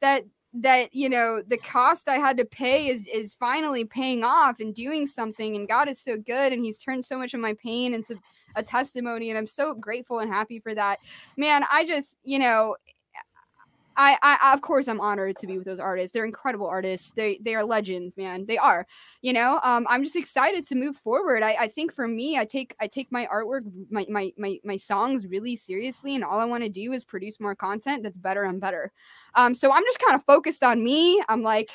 that, that, you know, the cost I had to pay is is finally paying off and doing something. And God is so good, and he's turned so much of my pain into a testimony, and I'm so grateful and happy for that. Man, I just, you know, I, I of course I'm honored to be with those artists. They're incredible artists. They they are legends, man. They are, you know. Um, I'm just excited to move forward. I, I think for me, I take I take my artwork, my my my my songs really seriously, and all I want to do is produce more content that's better and better. Um, so I'm just kind of focused on me. I'm like,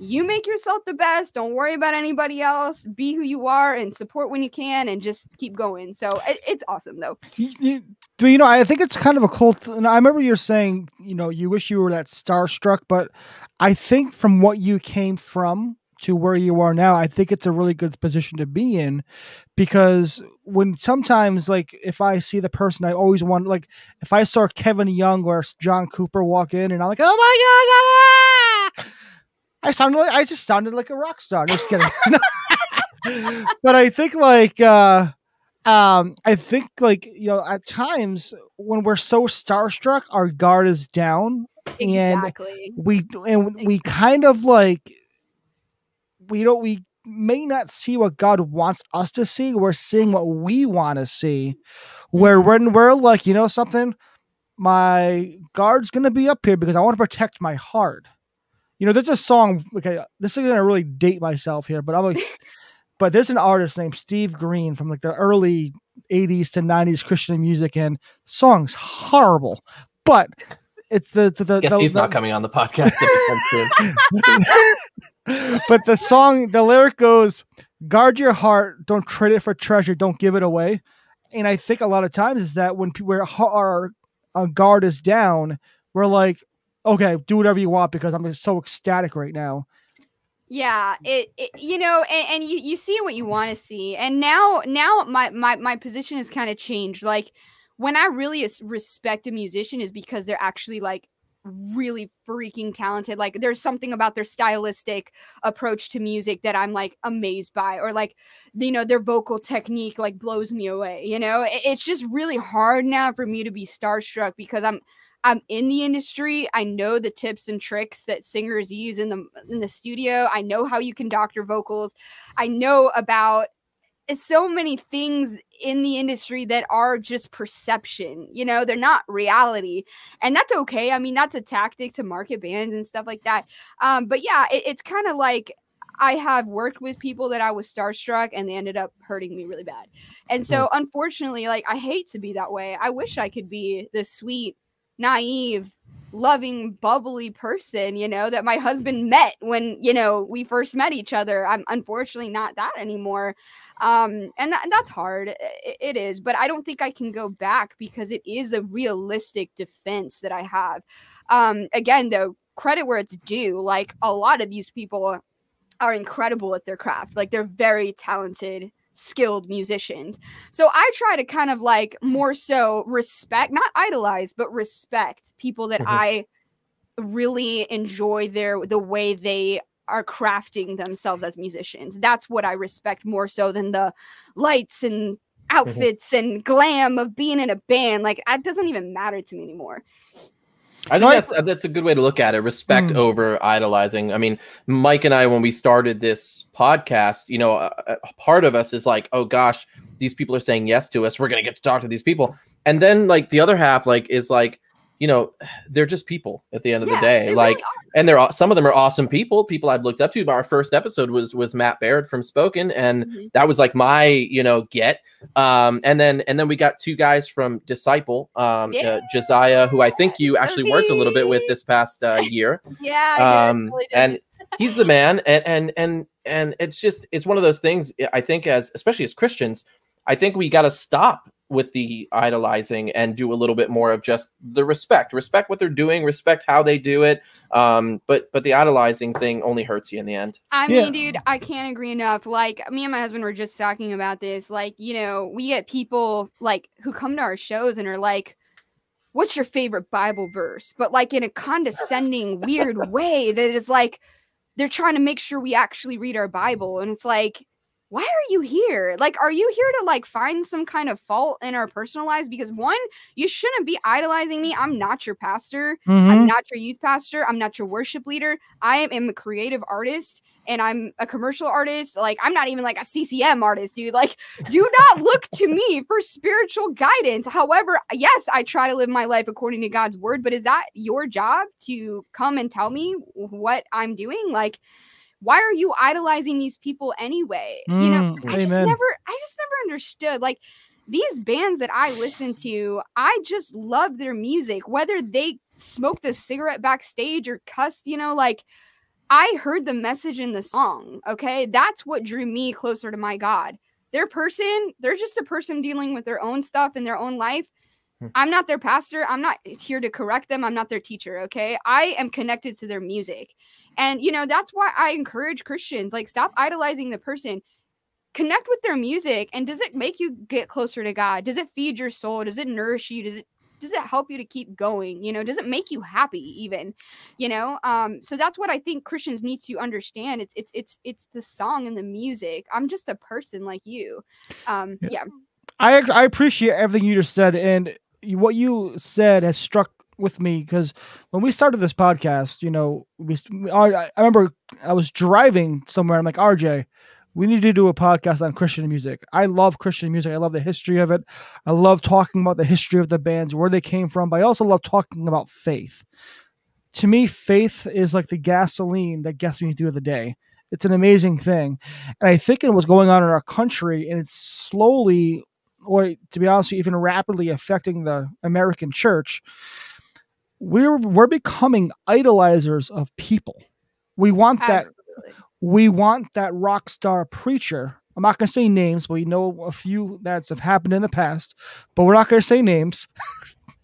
you make yourself the best. Don't worry about anybody else. Be who you are and support when you can, and just keep going. So it, it's awesome, though. You, you know, I think it's kind of a cool. Th- and I remember you're saying, you know, you wish you were that starstruck, but I think from what you came from to where you are now, I think it's a really good position to be in, because when sometimes, like, if I see the person I always want, like if I saw Kevin Young or John Cooper walk in, and I'm like, oh my god. Ah! I sounded like, I just sounded like a rock star. No, just kidding. But I think like, uh, um, I think like, you know, at times when we're so starstruck, our guard is down. Exactly. and we, and we kind of like, we don't, we may not see what God wants us to see. We're seeing what we want to see, where when we're like, you know, something, my guard's going to be up here because I want to protect my heart. You know, there's a song. Okay, this is gonna really date myself here, but I'm like, but there's an artist named Steve Green from like the early eighties to nineties Christian music, and song's horrible. But it's the the, the guess the, he's the, not coming on the podcast. But the song, the lyric goes, "Guard your heart, don't trade it for treasure, don't give it away." And I think a lot of times is that when people our our guard is down, we're like, okay, do whatever you want because I'm just so ecstatic right now. Yeah, it, it you know, and, and you, you see what you want to see. And now now my, my, my position has kind of changed. Like, when I really respect a musician is because they're actually, like, really freaking talented. Like, there's something about their stylistic approach to music that I'm, like, amazed by, or, like, you know, their vocal technique, like, blows me away, you know? It, it's just really hard now for me to be starstruck because I'm, I'm in the industry. I know the tips and tricks that singers use in the in the studio. I know how you conduct your vocals. I know about so many things in the industry that are just perception. You know, they're not reality, and that's okay. I mean, that's a tactic to market bands and stuff like that. Um, but yeah, it, it's kind of like, I have worked with people that I was starstruck and they ended up hurting me really bad. And so, unfortunately, like, I hate to be that way. I wish I could be this sweet, naive, loving, bubbly person, you know, that my husband met when, you know, we first met each other. I'm unfortunately not that anymore. Um, and, that, and that's hard. It, it is. But I don't think I can go back because it is a realistic defense that I have. Um, again, though, credit where it's due. Like, a lot of these people are incredible at their craft. Like, they're very talented, skilled musicians. So I try to kind of, like, more so respect, not idolize, but respect people that mm-hmm. I really enjoy their the way they are crafting themselves as musicians. That's what I respect more so than the lights and outfits mm-hmm. and glam of being in a band. Like, that doesn't even matter to me anymore. I think that's that's a good way to look at it. Respect mm. over idolizing. I mean, Mike and I, when we started this podcast, you know, uh, part of us is like, oh gosh, these people are saying yes to us. We're going to get to talk to these people. And then, like, the other half, like, is like, you know, they're just people at the end of yeah, the day. Like, really, and they're, some of them are awesome people, people I've looked up to. Our first episode was, was Matt Barrett from Spoken. And mm-hmm. that was like my, you know, get. Um, and then, and then we got two guys from Disciple, um, yeah. uh, Josiah, who I think you actually worked a little bit with this past uh, year. Yeah. I um, did. I really did. And, he's the man. And, and, and, and it's just, it's one of those things, I think, as, especially as Christians, I think we got to stop with the idolizing and do a little bit more of just the respect, respect what they're doing, respect how they do it. Um, but, but the idolizing thing only hurts you in the end. I yeah. mean, dude, I can't agree enough. Like, me and my husband were just talking about this. Like, you know, we get people like who come to our shows and are like, what's your favorite Bible verse? But like in a condescending, weird way that is like, they're trying to make sure we actually read our Bible. And it's like, why are you here? Like, are you here to like find some kind of fault in our personal lives? Because one, you shouldn't be idolizing me. I'm not your pastor. Mm-hmm. I'm not your youth pastor. I'm not your worship leader. I am a creative artist and I'm a commercial artist. Like, I'm not even like a C C M artist, dude. Like, do not look to me for spiritual guidance. However, yes, I try to live my life according to God's word, but is that your job to come and tell me what I'm doing? Like, why are you idolizing these people anyway? Mm, you know, I amen. just never, I just never understood. Like, these bands that I listen to, I just love their music, whether they smoked a cigarette backstage or cussed, you know, like, I heard the message in the song. Okay. That's what drew me closer to my God. Their person, they're just a person dealing with their own stuff in their own life. I'm not their pastor. I'm not here to correct them. I'm not their teacher, okay? I am connected to their music. And, you know, that's why I encourage Christians, like, stop idolizing the person. Connect with their music. And does it make you get closer to God? Does it feed your soul? Does it nourish you? Does it does it help you to keep going? You know, does it make you happy even? You know, um, so that's what I think Christians need to understand. It's, it's, it's, it's the song and the music. I'm just a person like you. Um, yeah. yeah. I, I appreciate everything you just said. And what you said has struck with me, because when we started this podcast, you know, we, I, I remember I was driving somewhere. I'm like, R J, we need to do a podcast on Christian music. I love Christian music. I love the history of it. I love talking about the history of the bands, where they came from. But I also love talking about faith. To me, faith is like the gasoline that gets me through the day. It's an amazing thing. And I think it was going on in our country, and it's slowly, or to be honest, even rapidly affecting the American church. We're, we're becoming idolizers of people. We want that. Absolutely. We want that rock star preacher. I'm not going to say names, but we know a few that have happened in the past, but we're not going to say names.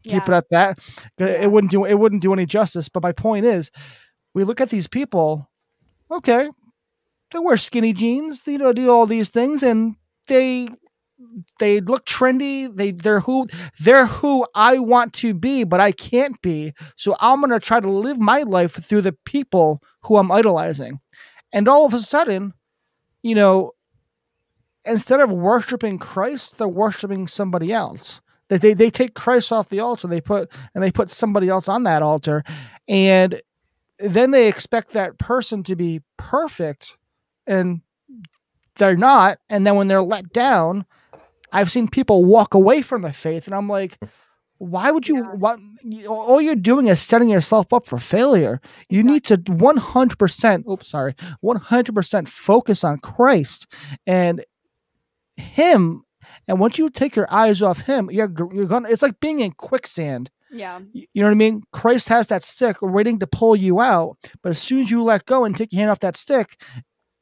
Keep yeah. it at that. Yeah. It wouldn't do, it wouldn't do any justice. But my point is, we look at these people. Okay. They wear skinny jeans. They, you know, do all these things, and they, they look trendy. They they're who they're who I want to be, but I can't be. So I'm gonna try to live my life through the people who I'm idolizing. And all of a sudden, you know, instead of worshiping Christ, they're worshiping somebody else. They they, they take Christ off the altar. They put and they put somebody else on that altar, and then they expect that person to be perfect, and they're not. And then when they're let down, I've seen people walk away from the faith, and I'm like, why would you, yeah. what, all you're doing is setting yourself up for failure. You exactly. need to one hundred percent, oops, sorry, one hundred percent focus on Christ and him. And once you take your eyes off him, you're, you're going to, it's like being in quicksand. Yeah. You know what I mean? Christ has that stick waiting to pull you out. But as soon as you let go and take your hand off that stick,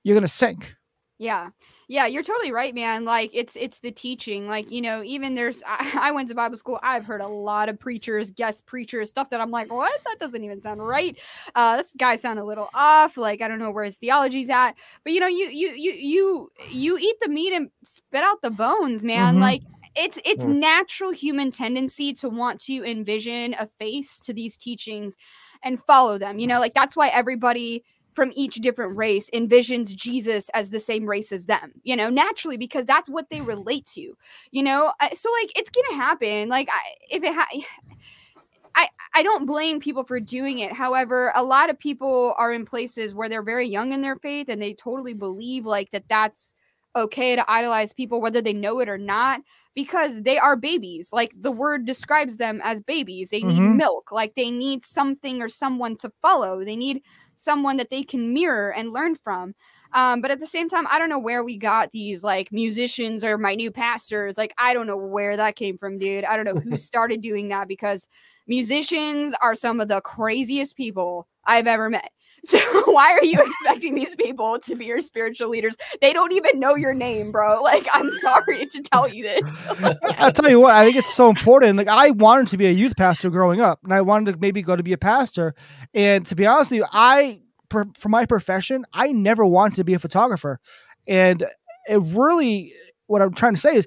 you're going to sink. Yeah. Yeah, you're totally right, man. Like, it's it's the teaching. Like, you know, even there's, I, I went to Bible school. I've heard a lot of preachers, guest preachers, stuff that I'm like, what? That doesn't even sound right. Uh, this guy sound a little off. Like, I don't know where his theology's at. But, you know, you you you you you eat the meat and spit out the bones, man. Mm-hmm. Like, it's it's yeah. natural human tendency to want to envision a face to these teachings and follow them. You know, like, that's why everybody from each different race envisions Jesus as the same race as them, you know, naturally, because that's what they relate to, you know? So like, it's going to happen. Like I, if it, ha I, I don't blame people for doing it. However, a lot of people are in places where they're very young in their faith, and they totally believe like that that's okay to idolize people, whether they know it or not, because they are babies. Like, the word describes them as babies. They need mm-hmm. milk. Like, they need something or someone to follow. They need someone that they can mirror and learn from. Um, but at the same time, I don't know where we got these like musicians or my new pastors. Like, I don't know where that came from, dude. I don't know who started doing that, because musicians are some of the craziest people I've ever met. So why are you expecting these people to be your spiritual leaders? They don't even know your name, bro. Like, I'm sorry to tell you this. I'll tell you what, I think it's so important. Like, I wanted to be a youth pastor growing up, and I wanted to maybe go to be a pastor. And to be honest with you, I, for, for my profession, I never wanted to be a photographer. And it really, what I'm trying to say is,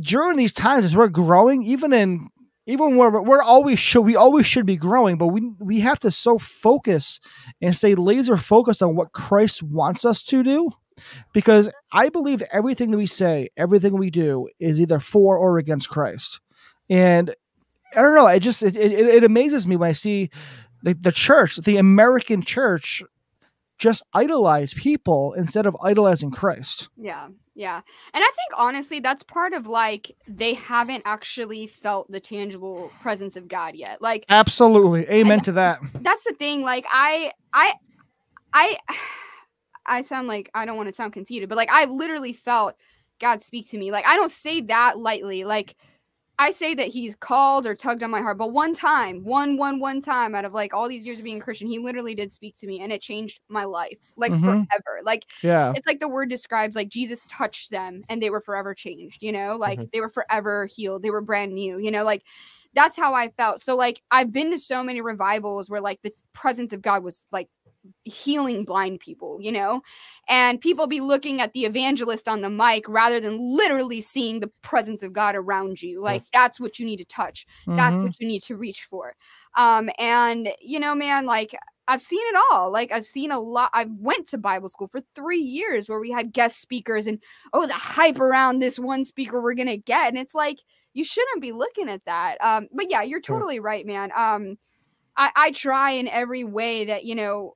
during these times as we're growing, even in Even where we're always should we always should be growing, but we we have to so focus and stay laser focused on what Christ wants us to do, because I believe everything that we say, everything we do, is either for or against Christ. And I don't know, it just it it, it amazes me when I see the, the church, the American church, just idolize people instead of idolizing Christ. Yeah. Yeah. And I think, honestly, that's part of, like, they haven't actually felt the tangible presence of God yet. Like, absolutely. Amen to that. That's the thing. Like, I, I, I, I sound like, I don't want to sound conceited, but, like, I literally felt God speak to me. Like, I don't say that lightly. Like, I say that he's called or tugged on my heart, but one time, one, one, one time out of, like, all these years of being a Christian, he literally did speak to me, and it changed my life, like, mm-hmm. forever. Like, yeah. It's like the word describes, like, Jesus touched them and they were forever changed, you know, like, mm-hmm. they were forever healed. They were brand new, you know, like, that's how I felt. So, like, I've been to so many revivals where, like, the presence of God was, like, healing blind people, you know, and people be looking at the evangelist on the mic rather than literally seeing the presence of God around you. Like, that's what you need to touch. Mm-hmm. That's what you need to reach for. Um, and you know, man, like, I've seen it all. Like, I've seen a lot. I went to Bible school for three years where we had guest speakers, and, oh, the hype around this one speaker we're going to get. And it's like, you shouldn't be looking at that. Um, but yeah, you're totally right, man. Um, I, I try in every way that, you know,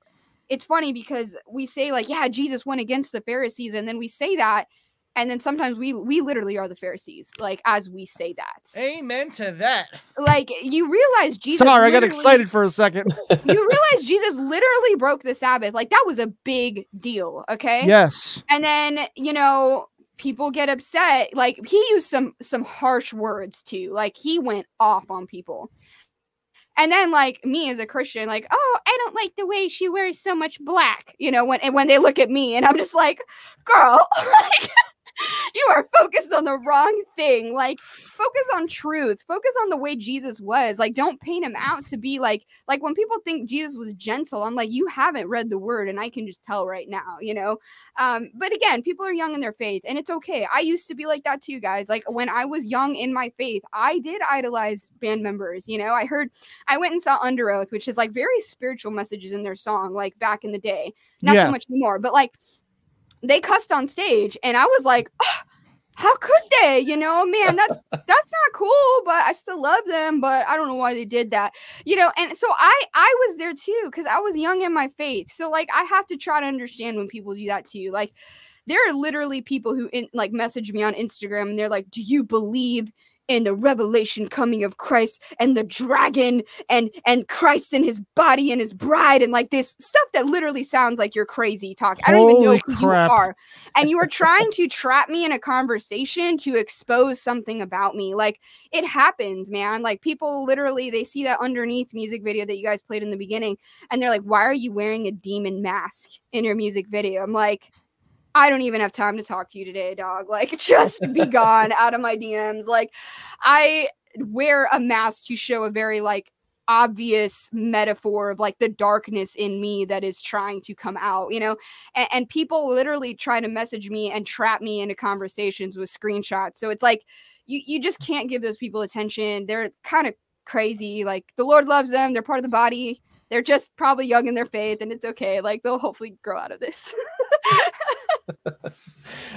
it's funny because we say, like, yeah, Jesus went against the Pharisees, and then we say that, and then sometimes we we literally are the Pharisees, like, as we say that. Amen to that. Like, you realize Jesus. Sorry, I got excited for a second. You realize Jesus literally broke the Sabbath. Like, that was a big deal, okay? Yes. And then, you know, people get upset. Like, he used some some harsh words too. Like, he went off on people. And then, like, me as a Christian, like, oh, I don't like the way she wears so much black, you know, when and when they look at me, and I'm just like, girl, like, you are focused on the wrong thing. Like, focus on truth. Focus on the way Jesus was. Like, don't paint him out to be like, like when people think Jesus was gentle, I'm like, you haven't read the word, and I can just tell right now, you know? Um, but again, people are young in their faith, and it's okay. I used to be like that too, guys. Like, when I was young in my faith, I did idolize band members. You know, I heard, I went and saw Under Oath, which is, like, very spiritual messages in their song, like, back in the day, not yeah. so much anymore, but, like, they cussed on stage, and I was like, oh, how could they? You know, man, that's that's not cool, but I still love them, but I don't know why they did that. You know, and so I I was there too, because I was young in my faith. So, like, I have to try to understand when people do that too. Like, there are literally people who in, like, message me on Instagram, and they're like, do you believe in the revelation coming of Christ and the dragon and and Christ and his body and his bride, and, like, this stuff that literally sounds like you're crazy talk. I don't Holy even know who crap. you are. And you are trying to trap me in a conversation to expose something about me. Like, it happens, man. Like, people literally, they see that Underneath music video that you guys played in the beginning, and they're like, why are you wearing a demon mask in your music video? I'm like, I don't even have time to talk to you today, dog. Like, just be gone out of my D Ms. Like, I wear a mask to show a very, like, obvious metaphor of, like, the darkness in me that is trying to come out, you know? And, and people literally try to message me and trap me into conversations with screenshots. So it's like, you, you just can't give those people attention. They're kind of crazy. Like, the Lord loves them. They're part of the body. They're just probably young in their faith, and it's okay. Like, they'll hopefully grow out of this.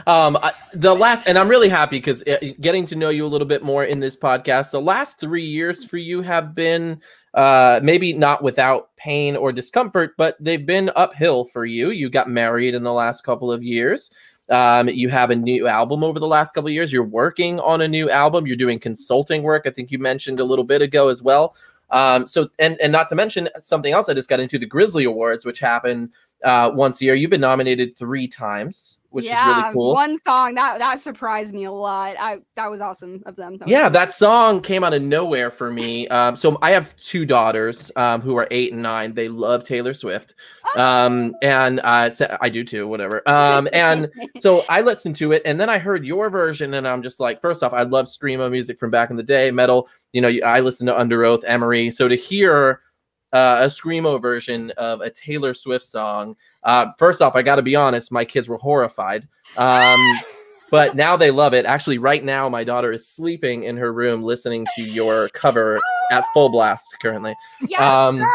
um, I, the last, and I'm really happy because getting to know you a little bit more in this podcast, the last three years for you have been uh, maybe not without pain or discomfort, but they've been uphill for you. You got married in the last couple of years. Um, you have a new album over the last couple of years. You're working on a new album. You're doing consulting work. I think you mentioned a little bit ago as well. Um, so, and, and not to mention something else I just got into, the Grizzly Awards, which happened uh, once a year. You've been nominated three times, which yeah, is really cool. One song that that surprised me a lot. I that was awesome of them. That yeah, awesome. That song came out of nowhere for me. Um, so I have two daughters um, who are eight and nine. They love Taylor Swift, oh. um, and uh, I do too. Whatever. Um, and so I listened to it, and then I heard your version, and I'm just like, first off, I love screamo music from back in the day, metal. You know, I listened to Under Oath, Emery. So to hear Uh, a screamo version of a Taylor Swift song. Uh, first off, I got to be honest, my kids were horrified. Um, but now they love it. Actually, right now, my daughter is sleeping in her room listening to your cover at full blast currently. Yeah, um, girl.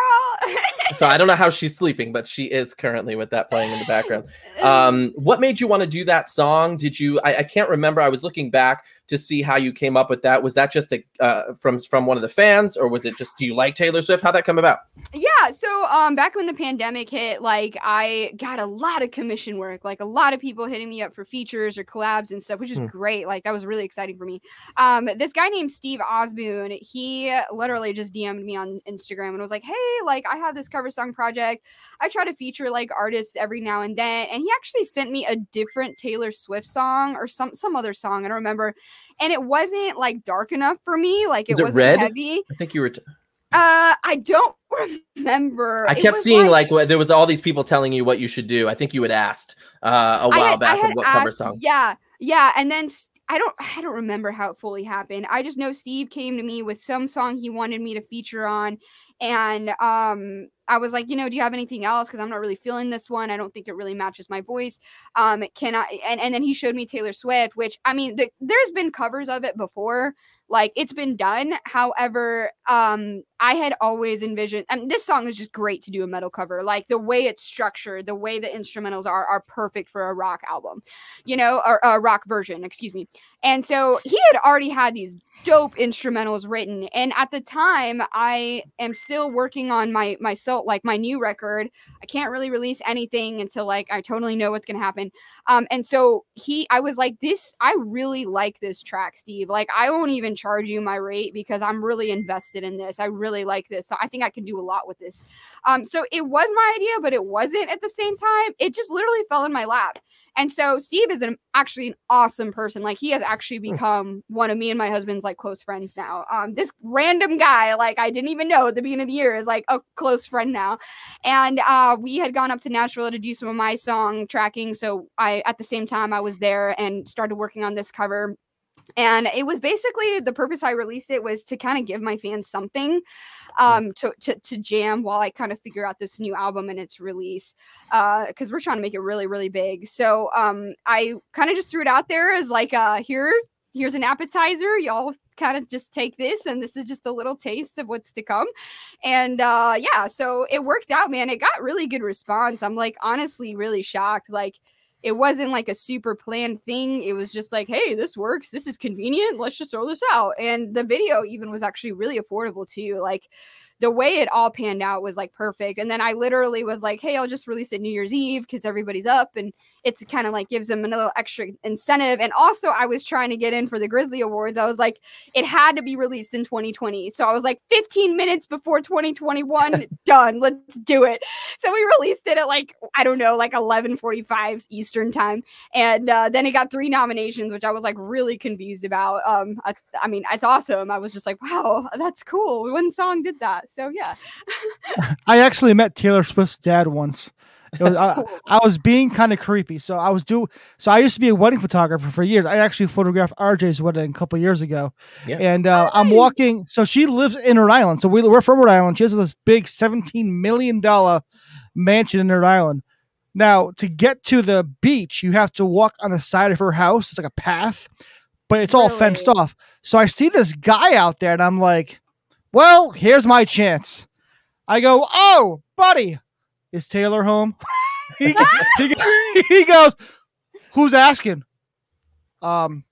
So I don't know how she's sleeping, but she is currently with that playing in the background. Um, what made you want to do that song? Did you? I, I can't remember. I was looking back to see how you came up with that. Was that just a uh, from from one of the fans, or was it just, do you like Taylor Swift? How'd that come about? Yeah, so um, back when the pandemic hit, like I got a lot of commission work, like a lot of people hitting me up for features or collabs and stuff, which is mm. great. Like that was really exciting for me. Um, this guy named Steve Osbourne, he literally just D M'd me on Instagram and was like, hey, like I have this cover song project. I try to feature like artists every now and then. And he actually sent me a different Taylor Swift song or some, some other song. I don't remember. And it wasn't like dark enough for me. Like it, it wasn't red? heavy. I think you were. T- uh, I don't remember. I kept seeing like, like what, there was all these people telling you what you should do. I think you had asked uh, a while had, back of what asked, cover song. Yeah, yeah. And then I don't, I don't remember how it fully happened. I just know Steve came to me with some song he wanted me to feature on, and um. I was like, you know, do you have anything else? Because I'm not really feeling this one. I don't think it really matches my voice. Um, can I? And, and then he showed me Taylor Swift, which, I mean, the, there's been covers of it before. Like, it's been done. However, um, I had always envisioned, and this song is just great to do a metal cover. Like, the way it's structured, the way the instrumentals are, are perfect for a rock album, you know, or a rock version, excuse me. And so he had already had these dope instrumentals written. And at the time, I am still working on my, my self, like my new record. I can't really release anything until like, I totally know what's going to happen. Um, and so he, I was like, this, I really like this track, Steve. Like, I won't even charge you my rate because I'm really invested in this. I really like this. So I think I can do a lot with this. Um, so it was my idea, but it wasn't at the same time. It just literally fell in my lap. And so Steve is an, actually an awesome person. Like, he has actually become one of me and my husband's like close friends now. Um, this random guy, like I didn't even know at the beginning of the year, is like a close friend now. And uh, we had gone up to Nashville to do some of my song tracking. So I, at the same time, I was there and started working on this cover. And it was basically, the purpose I released it was to kind of give my fans something um, to, to to jam while I kind of figure out this new album and its release, because uh, we're trying to make it really, really big. So um, I kind of just threw it out there as like, uh, here, here's an appetizer. Y'all kind of just take this, and this is just a little taste of what's to come. And uh, yeah, so it worked out, man. It got really good response. I'm like, honestly, really shocked. Like, it wasn't like a super planned thing. It was just like, hey, this works. This is convenient. Let's just throw this out. And the video even was actually really affordable too. Like, the way it all panned out was like perfect. And then I literally was like, hey, I'll just release it New Year's Eve because everybody's up. And it's kind of like gives them a little extra incentive. And also I was trying to get in for the Grizzly Awards. I was like, it had to be released in twenty twenty. So I was like, fifteen minutes before twenty twenty-one, done. Let's do it. So we released it at like, I don't know, like eleven forty-five Eastern time. And uh, then it got three nominations, which I was like really confused about. Um, I, I mean, it's awesome. I was just like, wow, that's cool. One song did that. So yeah. I actually met Taylor Swift's dad once. It was, I, I was being kind of creepy. So I was do so I used to be a wedding photographer for years. I actually photographed R J's wedding a couple years ago. Yeah. And uh, nice. I'm walking. So she lives in Rhode Island. So we, we're from Rhode Island. She has this big seventeen million dollars mansion in Rhode Island. Now, to get to the beach, you have to walk on the side of her house. It's like a path, but it's all really? fenced off. So I see this guy out there and I'm like, well, here's my chance. I go, oh, buddy, is Taylor home? he, he, he goes, who's asking? Um,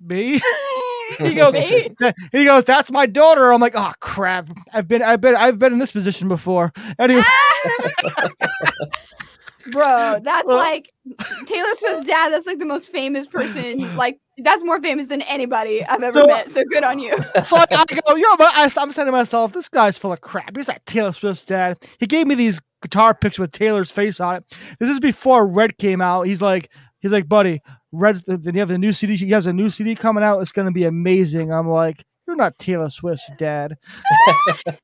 me. he goes, me? he goes, that's my daughter. I'm like, oh crap, I've been, I've been, I've been in this position before. Anyway. Bro, that's like Taylor Swift's dad. That's like the most famous person, like That's more famous than anybody I've ever so, met. So good on you. So I, I go, you know, I, I'm saying to myself, this guy's full of crap. He's like Taylor Swift's dad. He gave me these guitar picks with Taylor's face on it. This is before Red came out. He's like, he's like, buddy, Red's. Then you have the new C D. He has a new C D coming out. It's gonna be amazing. I'm like, you're not Taylor Swift's dad. Then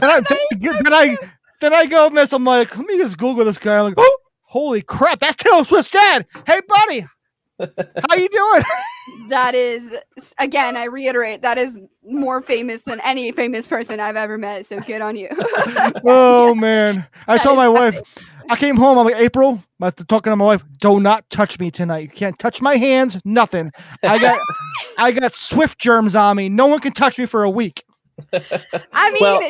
I then, then I then I go miss. I'm like, let me just Google this guy. I'm like, oh, holy crap, that's Taylor Swift's dad. Hey, buddy. How you doing? That is, again, I reiterate, that is more famous than any famous person I've ever met. So good on you. Oh, yeah. Man. I that told my wife, epic. I came home, I'm like, April, I'm talking to my wife, do not touch me tonight. You can't touch my hands, nothing. I got I got Swift germs on me. No one can touch me for a week. I mean, well,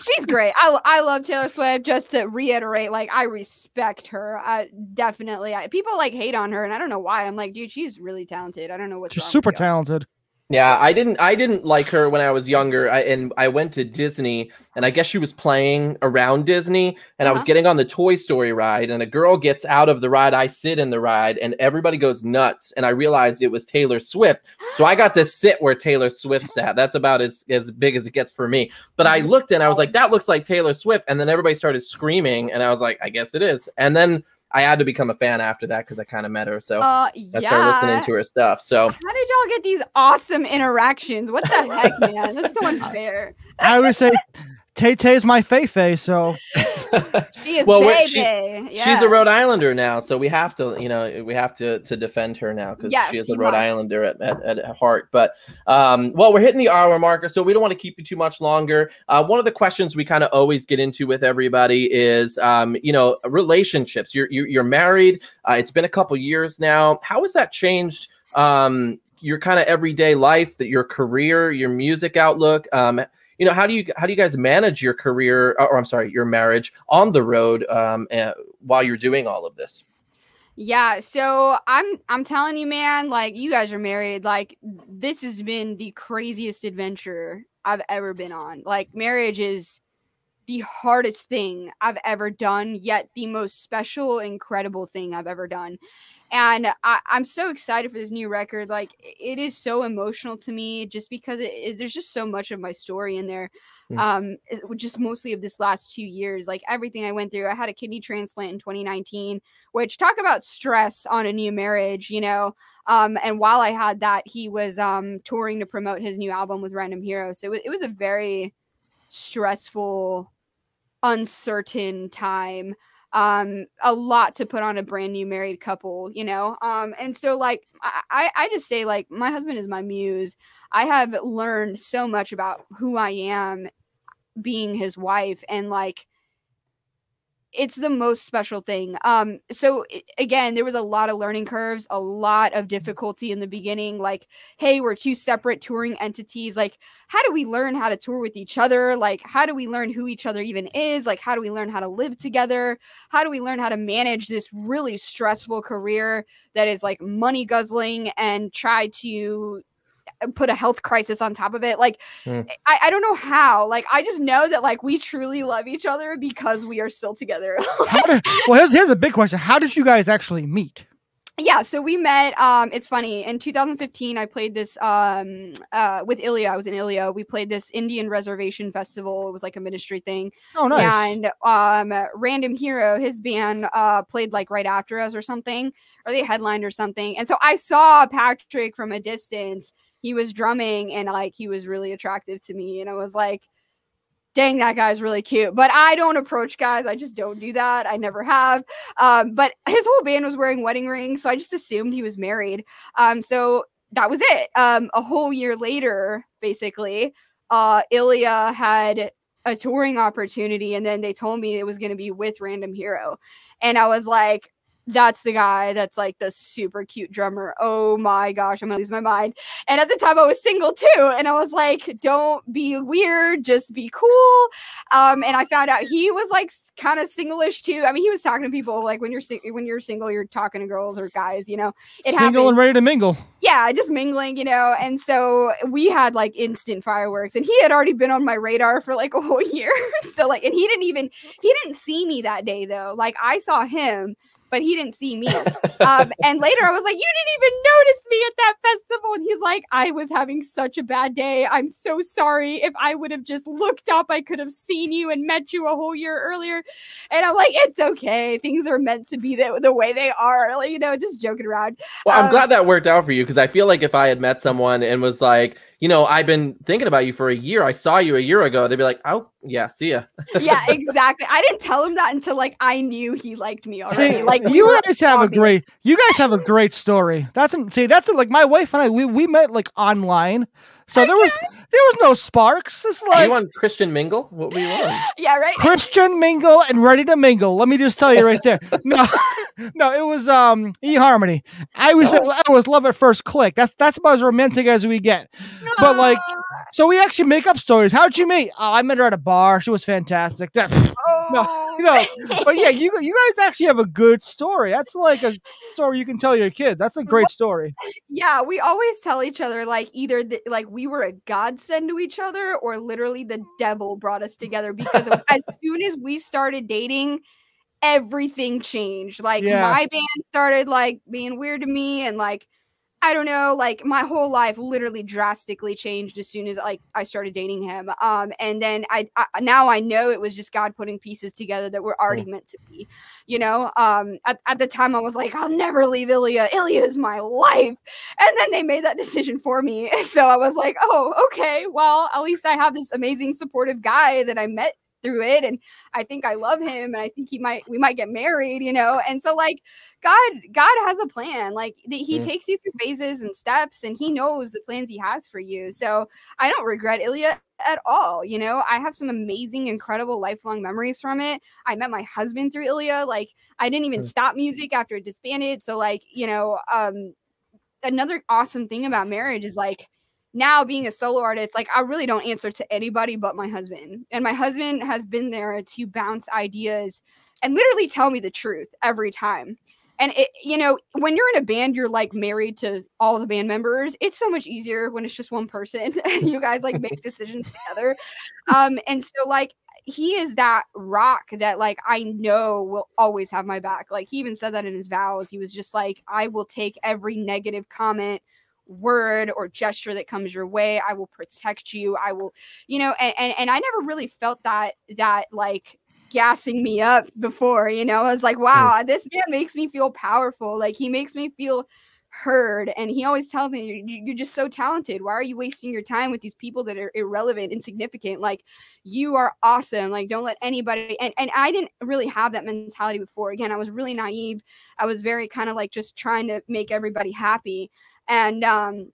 she's great. I, I love Taylor Swift. Just to reiterate, like, I respect her. I definitely I, people like hate on her, and I don't know why. I'm like, dude, she's really talented. I don't know what's she's wrong super with talented. Yeah, I didn't I didn't like her when I was younger. I, and I went to Disney, and I guess she was playing around Disney, and uh-huh. I was getting on the Toy Story ride, and a girl gets out of the ride. I sit in the ride, and everybody goes nuts. And I realized it was Taylor Swift, so I got to sit where Taylor Swift sat. That's about as, as big as it gets for me. But I looked, and I was like, that looks like Taylor Swift. And then everybody started screaming, and I was like, I guess it is. And then I had to become a fan after that because I kind of met her, so uh, yeah. I started listening to her stuff. So how did y'all get these awesome interactions? What the heck, man? That's so unfair. I would say Tay Tay's my Fei-Fei, so she is well, she, yeah. She's a Rhode Islander now, so we have to, you know, we have to to defend her now because yes, she is a Rhode must. Islander at, at, at heart. But um, well, we're hitting the hour marker, so we don't want to keep you too much longer. Uh, one of the questions we kind of always get into with everybody is, um, you know, relationships. You're you're, you're married. Uh, it's been a couple years now. How has that changed um, your kind of everyday life, that your career, your music outlook? Um, You know, how do you how do you guys manage your career, or I'm sorry, your marriage on the road um, uh, while you're doing all of this? Yeah, so I'm I'm telling you, man, like, you guys are married. Like, this has been the craziest adventure I've ever been on. Like, marriage is the hardest thing I've ever done, yet the most special, incredible thing I've ever done. And I, I'm so excited for this new record. Like, it is so emotional to me just because it is, there's just so much of my story in there. Mm. Um, it, just mostly of this last two years, like everything I went through. I had a kidney transplant in twenty nineteen, which, talk about stress on a new marriage, you know? Um, and while I had that, he was um, touring to promote his new album with Random Hero. So it, it was a very stressful, uncertain time, um a lot to put on a brand new married couple, you know. Um and so, like, I I just say, like, my husband is my muse. I have learned so much about who I am being his wife, and, like, it's the most special thing. Um so again, there was a lot of learning curves, a lot of difficulty in the beginning. Like, hey, we're two separate touring entities. Like, how do we learn how to tour with each other? Like, how do we learn who each other even is? Like, how do we learn how to live together? How do we learn how to manage this really stressful career that is, like, money guzzling, and try to put a health crisis on top of it? Like, mm. I, I don't know how. Like, I just know that, like, we truly love each other because we are still together. How did, well, here's, here's a big question. How did you guys actually meet? Yeah, so we met, um, it's funny, in two thousand fifteen, I played this, um, uh, with Ilya, I was in Ilya, we played this Indian reservation festival. It was like a ministry thing. Oh, nice. And um, Random Hero, his band, uh, played like right after us or something, or they headlined or something. And so I saw Patrick from a distance. He was drumming, and, like, he was really attractive to me. And I was like, dang, that guy's really cute. But I don't approach guys. I just don't do that. I never have. Um, but his whole band was wearing wedding rings, so I just assumed he was married. Um, so that was it. Um, a whole year later, basically, uh, Ilya had a touring opportunity, and then they told me it was going to be with Random Hero. And I was like, that's the guy that's, like, the super cute drummer. Oh my gosh, I'm gonna lose my mind. And at the time I was single too. And I was like, don't be weird, just be cool. Um, and I found out he was, like, kind of single-ish too. I mean, he was talking to people, like, when you're when you're single, you're talking to girls or guys, you know. It single happened. And ready to mingle. Yeah, just mingling, you know. And so we had, like, instant fireworks, and he had already been on my radar for, like, a whole year. So, like, and he didn't even he didn't see me that day though. Like, I saw him. but he didn't see me. Um, and later I was like, you didn't even notice me at that festival. And he's like, I was having such a bad day. I'm so sorry. If I would have just looked up, I could have seen you and met you a whole year earlier. And I'm like, it's okay. Things are meant to be the, the way they are. Like, you know, just joking around. Well, I'm um, glad that worked out for you, because I feel like if I had met someone and was like, you know, I've been thinking about you for a year. I saw you a year ago. They'd be like, oh, yeah, see ya. Yeah, exactly. I didn't tell him that until like I knew he liked me already. See, like you guys have a great, you guys have a great story. That's see, that's like my wife and I. We we met like online, so okay. there was there was no sparks. It's like you want Christian Mingle. What were you on? Yeah, right. Christian Mingle and Ready to Mingle. Let me just tell you right there. No, no, it was um eHarmony. I was oh. I was love at first click. That's that's about as romantic as we get. But like, so we actually make up stories. How'd you meet? Oh, I met her at a bar. She was fantastic. That, oh. no, you know, but yeah, you you guys actually have a good story. That's like a story you can tell your kid. That's a great story. Yeah, we always tell each other like either the, like we were a godsend to each other, or literally the devil brought us together, because of, as soon as we started dating, everything changed. Like yeah. my band started like being weird to me, and like, I don't know, like my whole life literally drastically changed as soon as like I started dating him. Um, and then I, I now I know it was just God putting pieces together that were already oh. meant to be, you know. Um, at, at the time I was like, I'll never leave Ilya. Ilya is my life. And then they made that decision for me. And so I was like, oh, okay, well, at least I have this amazing supportive guy that I met through it, and I think I love him, and I think he might we might get married, you know. And so like God God has a plan. Like he mm. takes you through phases and steps, and he knows the plans he has for you. So I don't regret Ilya at all, you know. I have some amazing, incredible, lifelong memories from it. I met my husband through Ilya. Like I didn't even mm. stop music after it disbanded. So like, you know, um another awesome thing about marriage is like, now being a solo artist, like I really don't answer to anybody but my husband. And my husband has been there to bounce ideas and literally tell me the truth every time. And, it, you know, when you're in a band, you're like married to all the band members. It's so much easier when it's just one person and you guys like make decisions together. Um, and so like, he is that rock that like I know will always have my back. Like he even said that in his vows. He was just like, I will take every negative comment, word, or gesture that comes your way. I will protect you. I will, you know, and, and, and I never really felt that, that like gassing me up before, you know. I was like, wow, this man makes me feel powerful. Like he makes me feel heard. And he always tells me, you're, you're just so talented. Why are you wasting your time with these people that are irrelevant, insignificant? Like you are awesome. Like don't let anybody. And, and I didn't really have that mentality before. Again, I was really naive. I was very kind of like just trying to make everybody happy. And, um,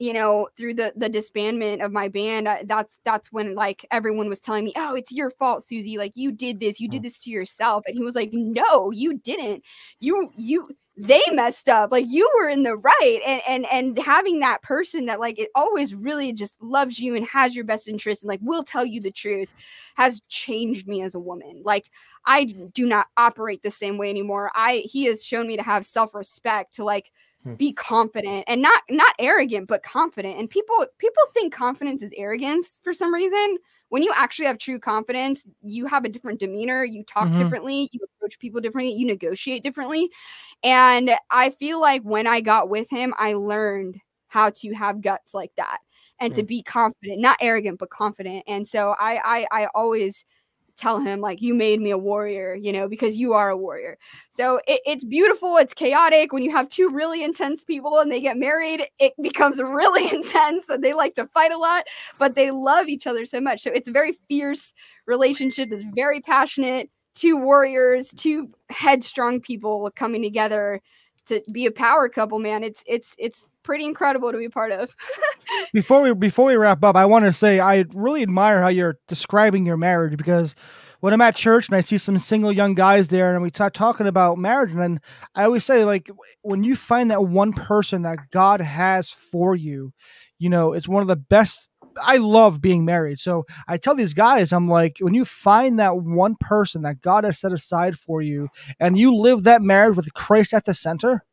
you know, through the, the disbandment of my band, I, that's, that's when like everyone was telling me, oh, it's your fault, Susie. Like you did this, you did this to yourself. And he was like, no, you didn't. You, you, they messed up. Like you were in the right. And, and, and having that person that like, it always really just loves you and has your best interest and like, will tell you the truth, has changed me as a woman. Like I do not operate the same way anymore. I, he has shown me to have self-respect, to like, be confident, and not not arrogant, but confident. And people people think confidence is arrogance for some reason. When you actually have true confidence, you have a different demeanor, you talk mm-hmm. differently, you approach people differently, you negotiate differently. And I feel like when I got with him, I learned how to have guts like that and mm-hmm. to be confident, not arrogant, but confident. And so I I, I always tell him, like, you made me a warrior, you know, because you are a warrior. So it, it's beautiful. It's chaotic. When you have two really intense people and they get married, it becomes really intense and they like to fight a lot, but they love each other so much. So it's a very fierce relationship that's very passionate. Two warriors, two headstrong people coming together to be a power couple, man. It's, it's, it's pretty incredible to be a part of. Before we before we wrap up, I want to say I really admire how you're describing your marriage, because when I'm at church and I see some single young guys there and we start talking about marriage, and then I always say, like, when you find that one person that God has for you, you know, it's one of the best. I love being married. So I tell these guys, I'm like, when you find that one person that God has set aside for you and you live that marriage with Christ at the center,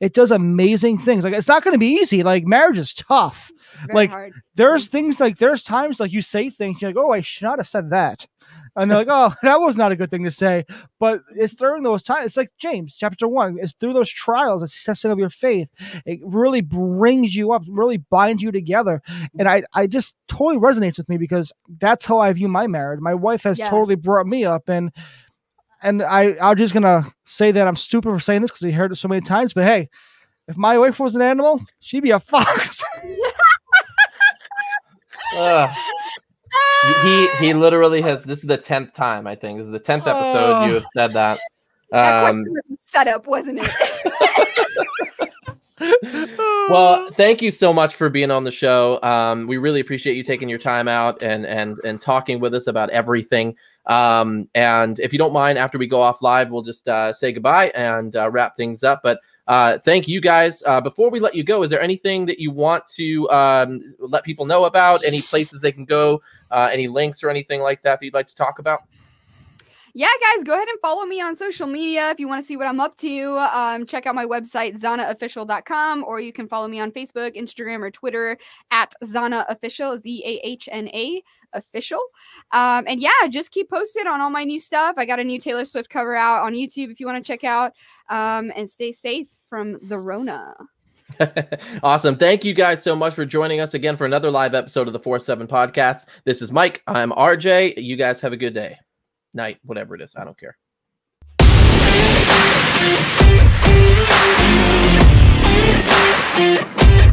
It does amazing things. Like, it's not going to be easy. Like, marriage is tough. Very like hard. There's things like there's times like you say things you're like, oh, I should not have said that. And they're like, oh, that was not a good thing to say. But it's during those times. It's like James chapter one. It's through those trials, it's testing of your faith. It really brings you up, really binds you together. And I, I just totally resonates with me because that's how I view my marriage. My wife has yeah. totally brought me up. And and I, I'm just going to say that I'm stupid for saying this because we heard it so many times. But hey, if my wife was an animal, she'd be a fox. uh. He he literally has. This is the tenth time, I think. This is the tenth episode oh. you have said that. Um, that question was set up, wasn't it? Well, thank you so much for being on the show. Um, we really appreciate you taking your time out and and and talking with us about everything. Um, and if you don't mind, after we go off live, we'll just uh, say goodbye and uh, wrap things up. But uh, thank you guys. Uh, before we let you go, is there anything that you want to um, let people know about? Any places they can go? Uh, any links or anything like that that you'd like to talk about? Yeah, guys, go ahead and follow me on social media if you want to see what I'm up to. Um, check out my website, zana official dot com, or you can follow me on Facebook, Instagram, or Twitter at zana official, Z A H N A, official. Um, and yeah, just keep posted on all my new stuff. I got a new Taylor Swift cover out on YouTube if you want to check out. Um, and stay safe from the Rona. Awesome. Thank you guys so much for joining us again for another live episode of the four seven Podcast. This is Mike. I'm R J. You guys have a good day. Night, whatever it is, I don't care.